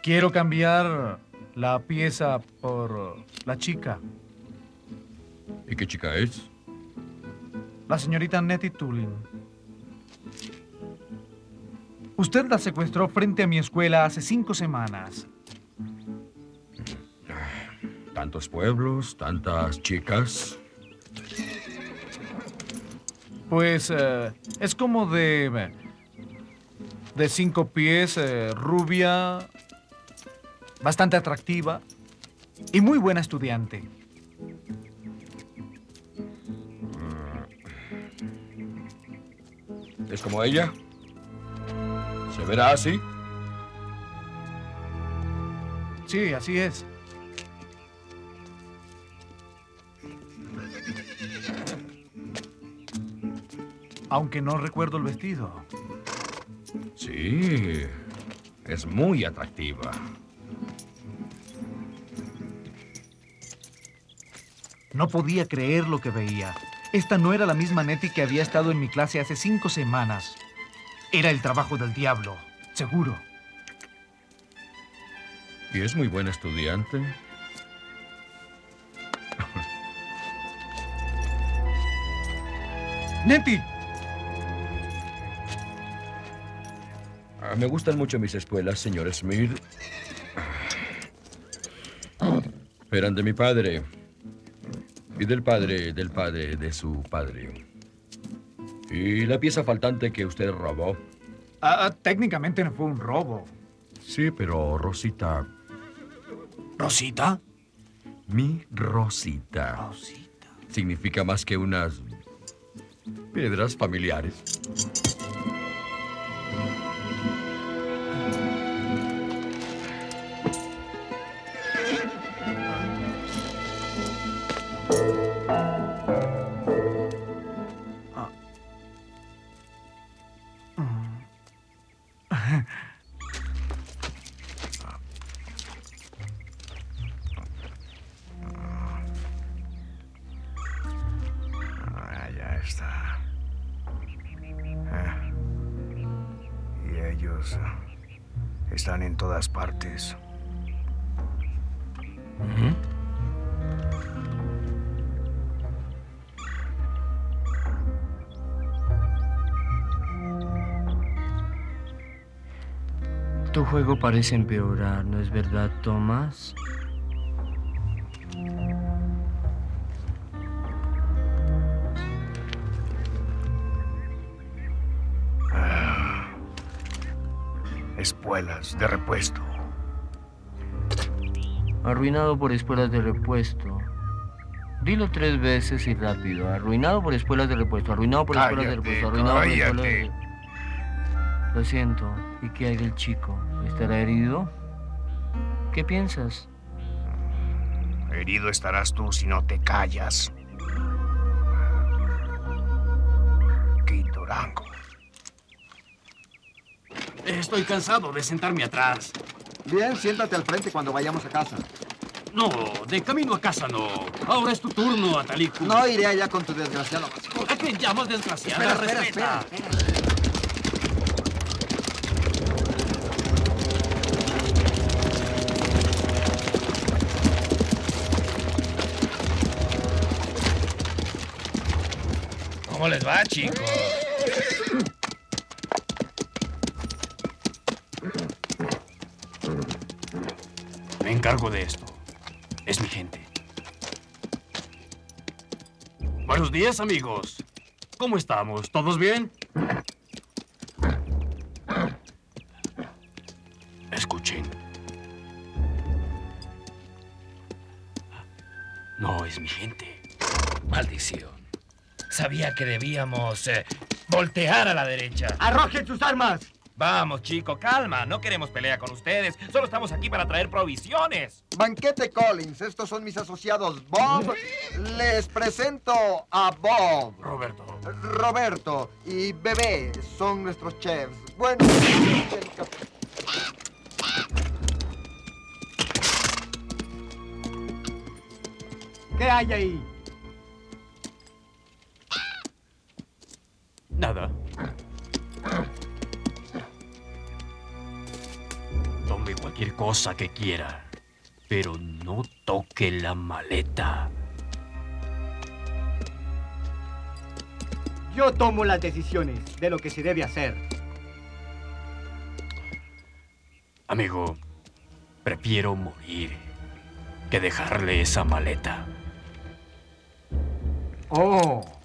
Quiero cambiar la pieza por la chica. ¿Y qué chica es? La señorita Nettie Tulling. Usted la secuestró frente a mi escuela hace cinco semanas. Tantos pueblos, tantas chicas. Pues eh, es como de, de cinco pies, eh, rubia, bastante atractiva y muy buena estudiante. ¿Es como ella? ¿Se verá así? Sí, así es. Aunque no recuerdo el vestido. Sí, es muy atractiva. No podía creer lo que veía. Esta no era la misma Nettie que había estado en mi clase hace cinco semanas. Era el trabajo del diablo, seguro. Y es muy buena estudiante. ¡Nettie! Me gustan mucho mis espuelas, señor Smith. Eran de mi padre. Y del padre, del padre, de su padre. ¿Y la pieza faltante que usted robó? Ah, técnicamente no fue un robo. Sí, pero Rosita... ¿Rosita? Mi Rosita. Rosita. Significa más que unas piedras familiares. ellos. Están en todas partes. ¿Mm? Tu juego parece empeorar, ¿no es verdad, Thomas? Ah, espuelas de repuesto. Arruinado por espuelas de repuesto. Dilo tres veces y rápido. Arruinado por espuelas de repuesto. Arruinado por espuelas de repuesto. Arruinado por espuelas de repuesto. Lo siento. ¿Y qué hay del chico? ¿Estará herido? ¿Qué piensas? Herido estarás tú si no te callas. Kid Durango. Estoy cansado de sentarme atrás. Bien, siéntate al frente cuando vayamos a casa. No, de camino a casa no. Ahora es tu turno, Atalicu. No iré allá con tu desgraciado. ¿A quién llamas desgraciado? Espera, espera, espera, espera. ¿Cómo les va, chicos? Me encargo de esto. Es mi gente. Buenos días, amigos. ¿Cómo estamos? ¿Todos bien? Escuchen. No es mi gente. Maldición. Sabía que debíamos eh, voltear a la derecha. ¡Arrojen sus armas! Vamos, chico, calma. No queremos pelea con ustedes. Solo estamos aquí para traer provisiones. Banquete Collins, estos son mis asociados. Bob, les presento a Bob. Roberto. Roberto y Bebé son nuestros chefs. Bueno... ¿Qué hay ahí? Nada. Tome cualquier cosa que quiera, pero no toque la maleta. Yo tomo las decisiones de lo que se debe hacer. Amigo, prefiero morir que dejarle esa maleta. Oh.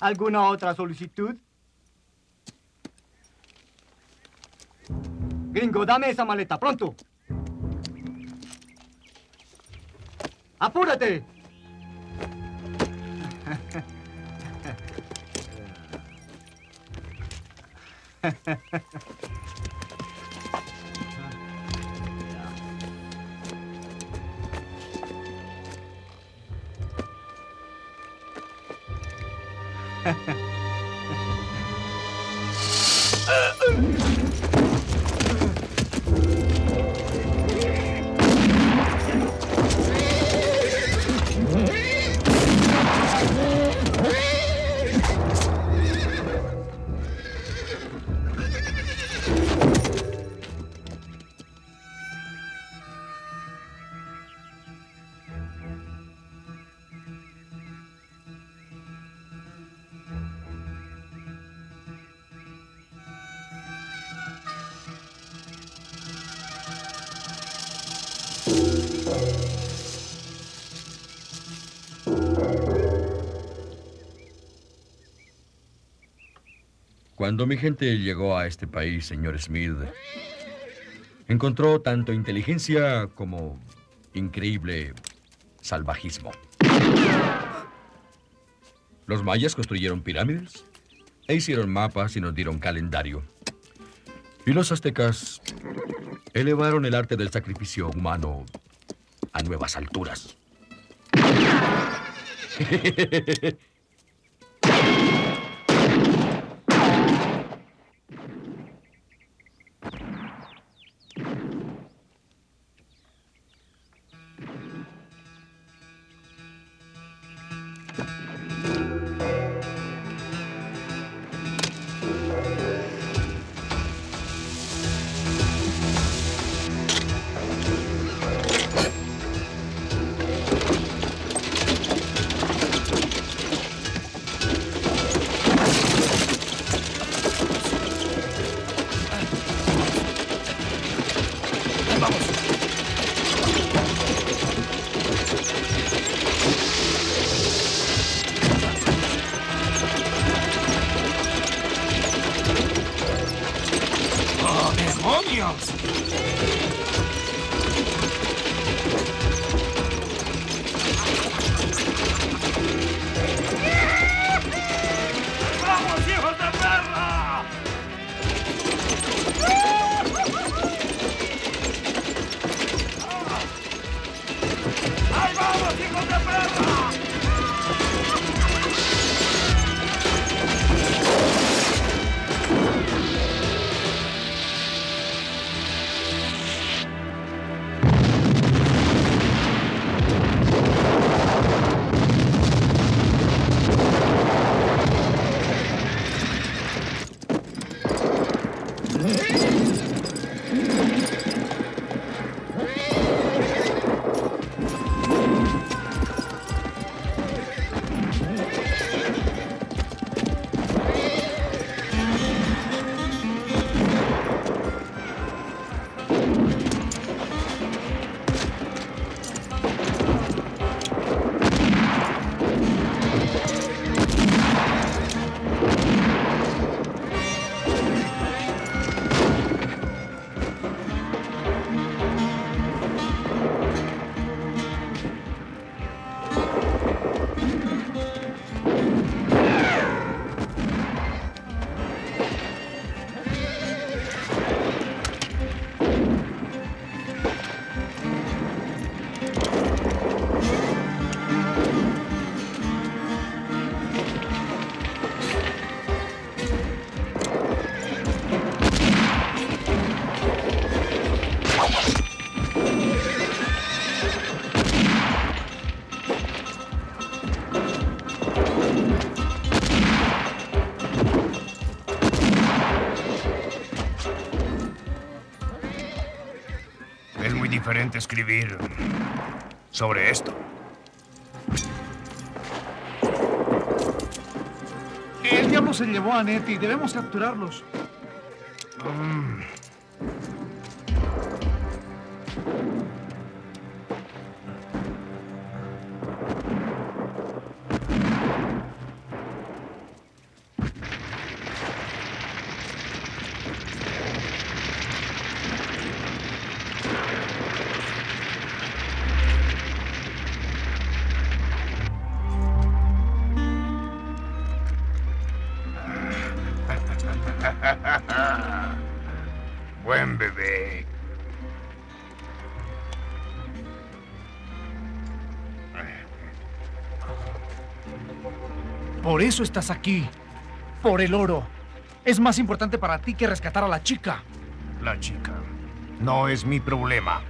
¿Alguna otra solicitud? Gringo, dame esa maleta, pronto. ¡Apúrate! Cuando mi gente llegó a este país, señor Smith, encontró tanto inteligencia como increíble salvajismo. Los mayas construyeron pirámides e hicieron mapas y nos dieron calendario. Y los aztecas elevaron el arte del sacrificio humano a nuevas alturas. hijos de perra! Escribir sobre esto. El diablo se llevó a Nettie. Debemos capturarlos. Um. Buen bebé. Por eso estás aquí. Por el oro. Es más importante para ti que rescatar a la chica. La chica no es mi problema.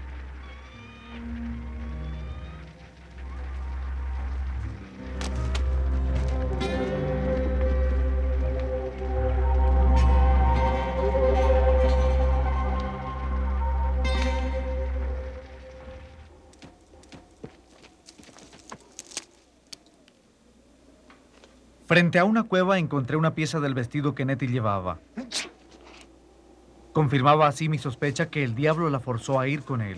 Frente a una cueva encontré una pieza del vestido que Nettie llevaba. Confirmaba así mi sospecha que el diablo la forzó a ir con él.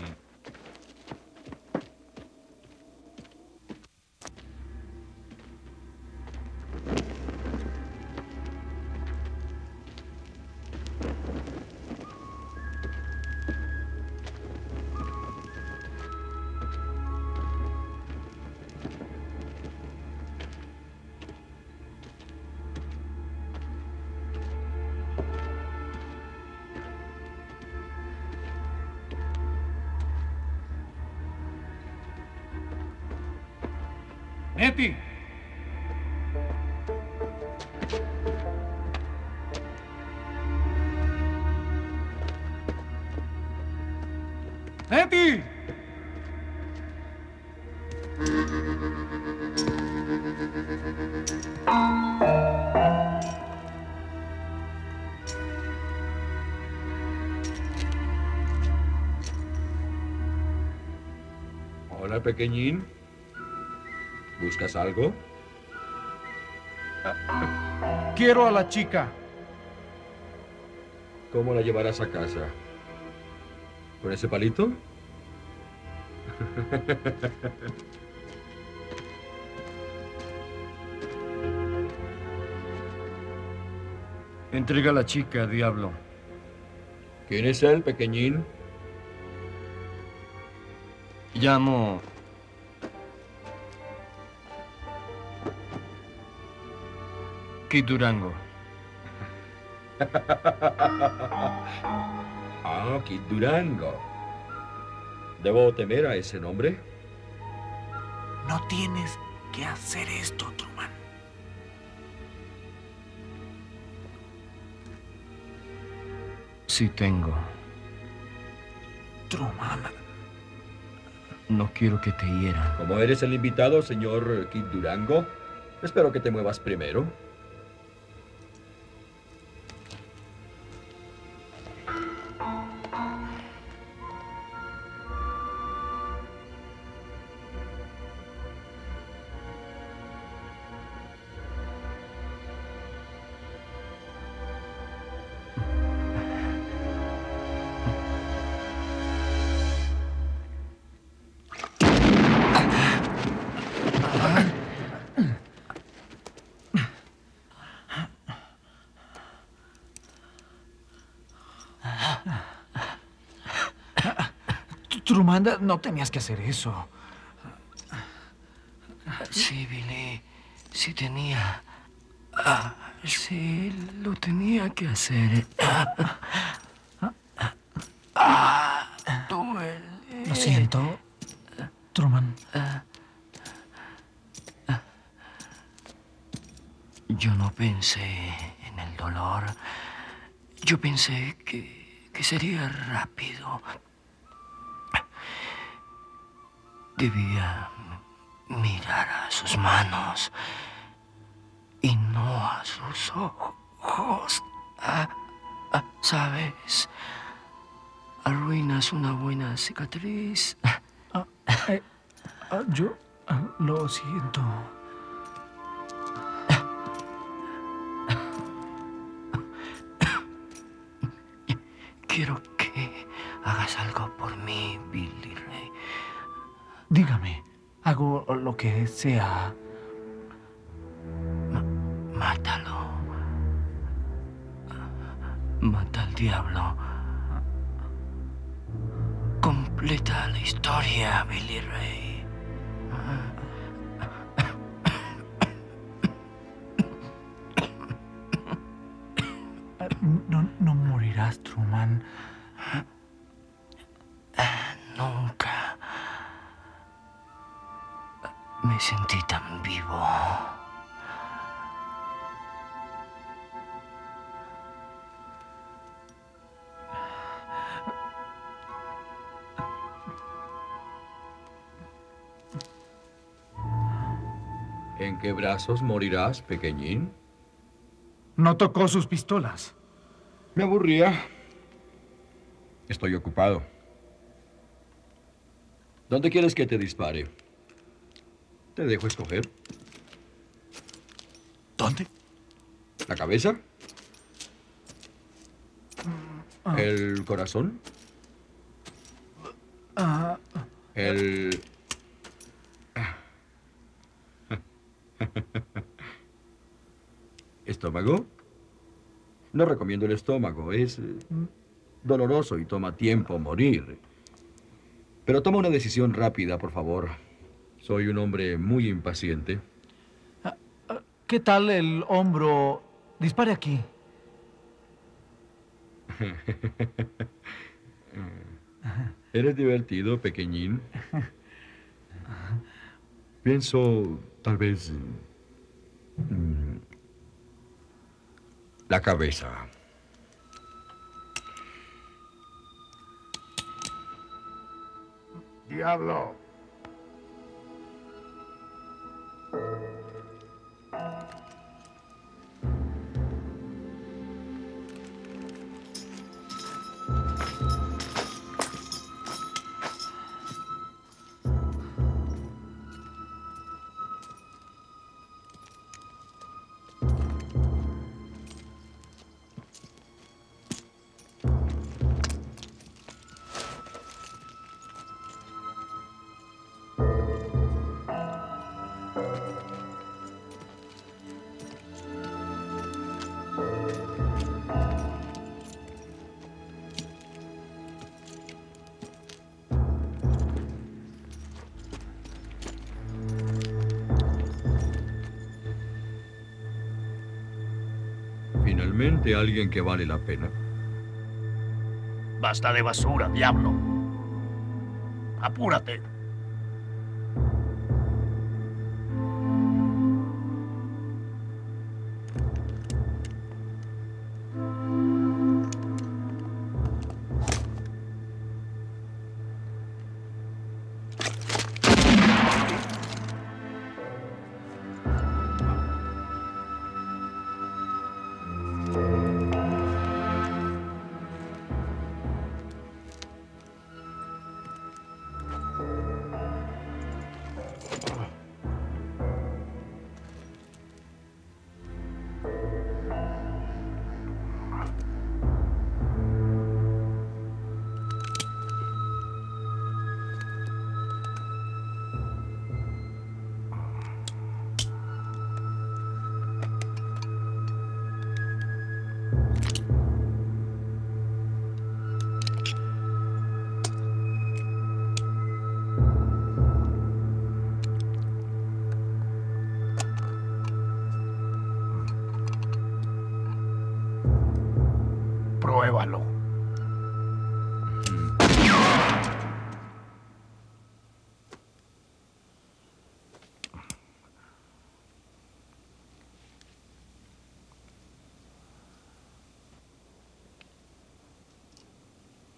Nettie. Nettie. Hola, pequeñín. ¿Buscas algo? Quiero a la chica. ¿Cómo la llevarás a casa? ¿Con ese palito? Entrega a la chica, diablo. ¿Quién es él, pequeñín? Llamo... Kid Durango. Ah, Kid Durango. ¿Debo temer a ese nombre? No tienes que hacer esto, Truman. Sí tengo. Truman. No quiero que te hieran. Como eres el invitado, señor Kid Durango, espero que te muevas primero. Truman, no tenías que hacer eso. Sí, Billy. Sí tenía. Sí, lo tenía que hacer. Duele. Lo siento, Truman. Yo no pensé en el dolor. Yo pensé que, que sería rápido. Debía mirar a sus manos y no a sus ojos. Ah, ah, ¿sabes? Arruinas una buena cicatriz. Ah, eh, ah, yo ah, lo siento. Quiero que hagas algo por mí, Billy Ray. Dígame, hago lo que sea. M- mátalo. Mata al diablo. Completa la historia, Billy Ray. No, no morirás, Truman. Nunca. Me sentí tan vivo. ¿En qué brazos morirás, pequeñín? No tocó sus pistolas. Me aburría. Estoy ocupado. ¿Dónde quieres que te dispare? Te dejo escoger. ¿Dónde? ¿La cabeza? Uh, ¿El corazón? Uh, El... ¿Estómago? No recomiendo el estómago. Es doloroso y toma tiempo morir. Pero toma una decisión rápida, por favor. Soy un hombre muy impaciente. ¿Qué tal el hombro? Dispare aquí. Eres divertido, pequeñín. Pienso, tal vez... la cabeza. Diablo. Finalmente, alguien que vale la pena. Basta de basura, diablo. Apúrate.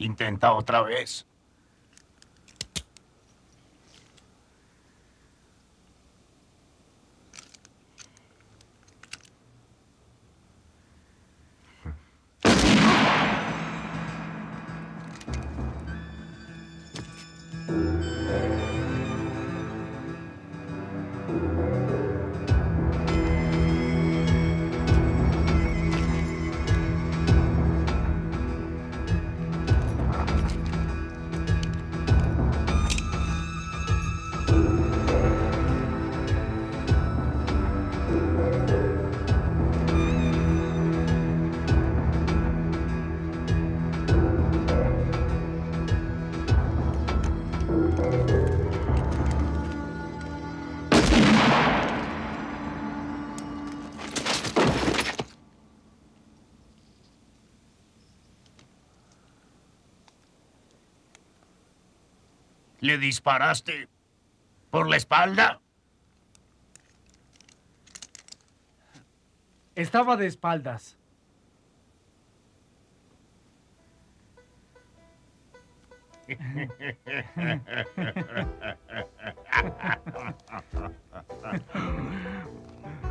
Intenta otra vez. ¿Le disparaste por la espalda? Estaba de espaldas.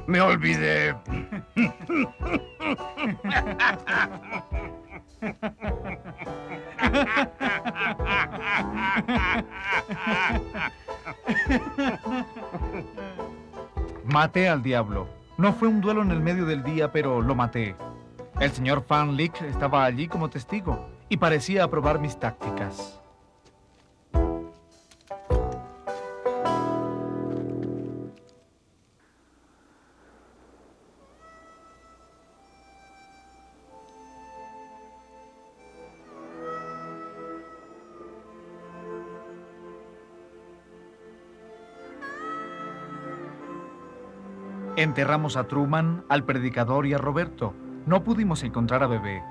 Me olvidé. Maté al diablo. No fue un duelo en el medio del día, pero lo maté. El señor Fanlick estaba allí como testigo y parecía aprobar mis tácticas. Enterramos a Truman, al predicador y a Roberto. No pudimos encontrar a Bebé.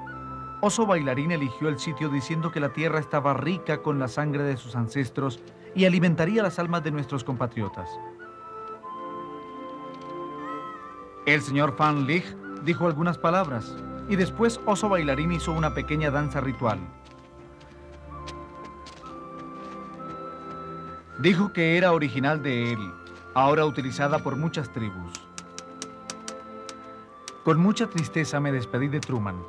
Oso Bailarín eligió el sitio diciendo que la tierra estaba rica con la sangre de sus ancestros y alimentaría las almas de nuestros compatriotas. El señor Fanlick dijo algunas palabras y después Oso Bailarín hizo una pequeña danza ritual. Dijo que era original de él, ahora utilizada por muchas tribus. Con mucha tristeza me despedí de Truman.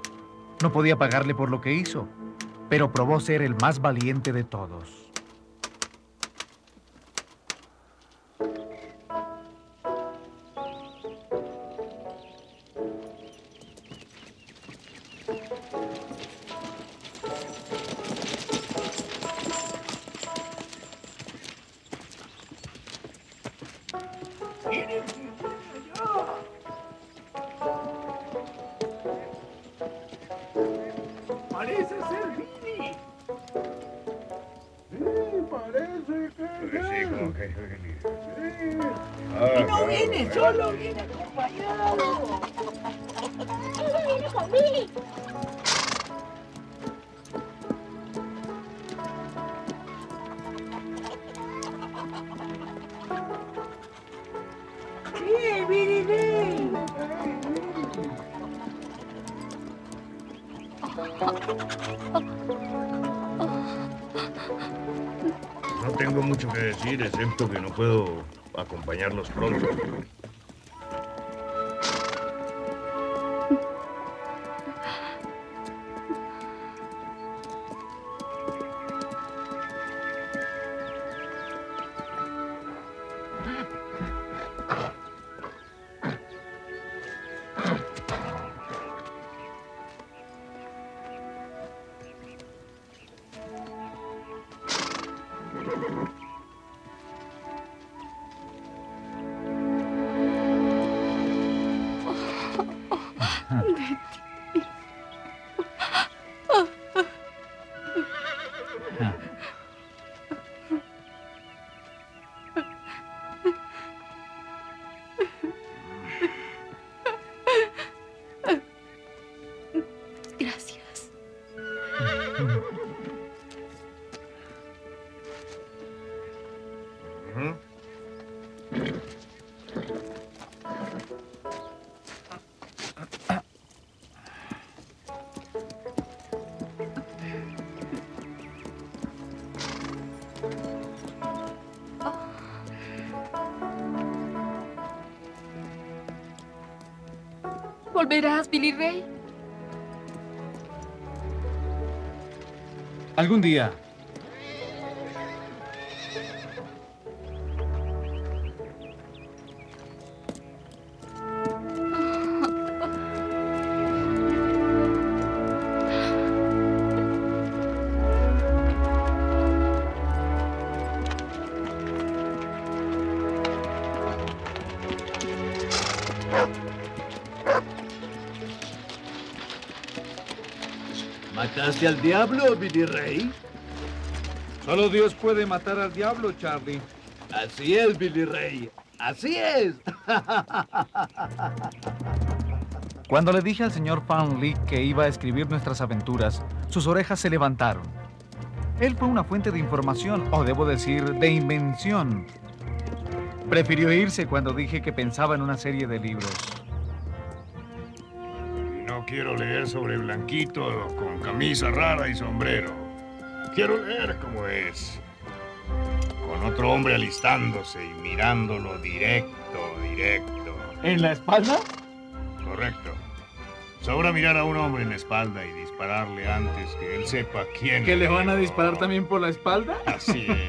No podía pagarle por lo que hizo, pero probó ser el más valiente de todos. Excepto que no puedo acompañarlos pronto. volverás, Billy Ray? Algún día. ¿Mataste al diablo, Billy Ray? Solo Dios puede matar al diablo, Charlie. Así es, Billy Ray. Así es. Cuando le dije al señor Fanlick que iba a escribir nuestras aventuras, sus orejas se levantaron. Él fue una fuente de información, o debo decir, de invención. Prefirió irse cuando dije que pensaba en una serie de libros. Quiero leer sobre Blanquito con camisa rara y sombrero. Quiero leer como es. Con otro hombre alistándose y mirándolo directo, directo. ¿En la espalda? Correcto. Sobra mirar a un hombre en la espalda y dispararle antes que él sepa quién... ¿Que le van a disparar también por la espalda? Así es.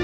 ha.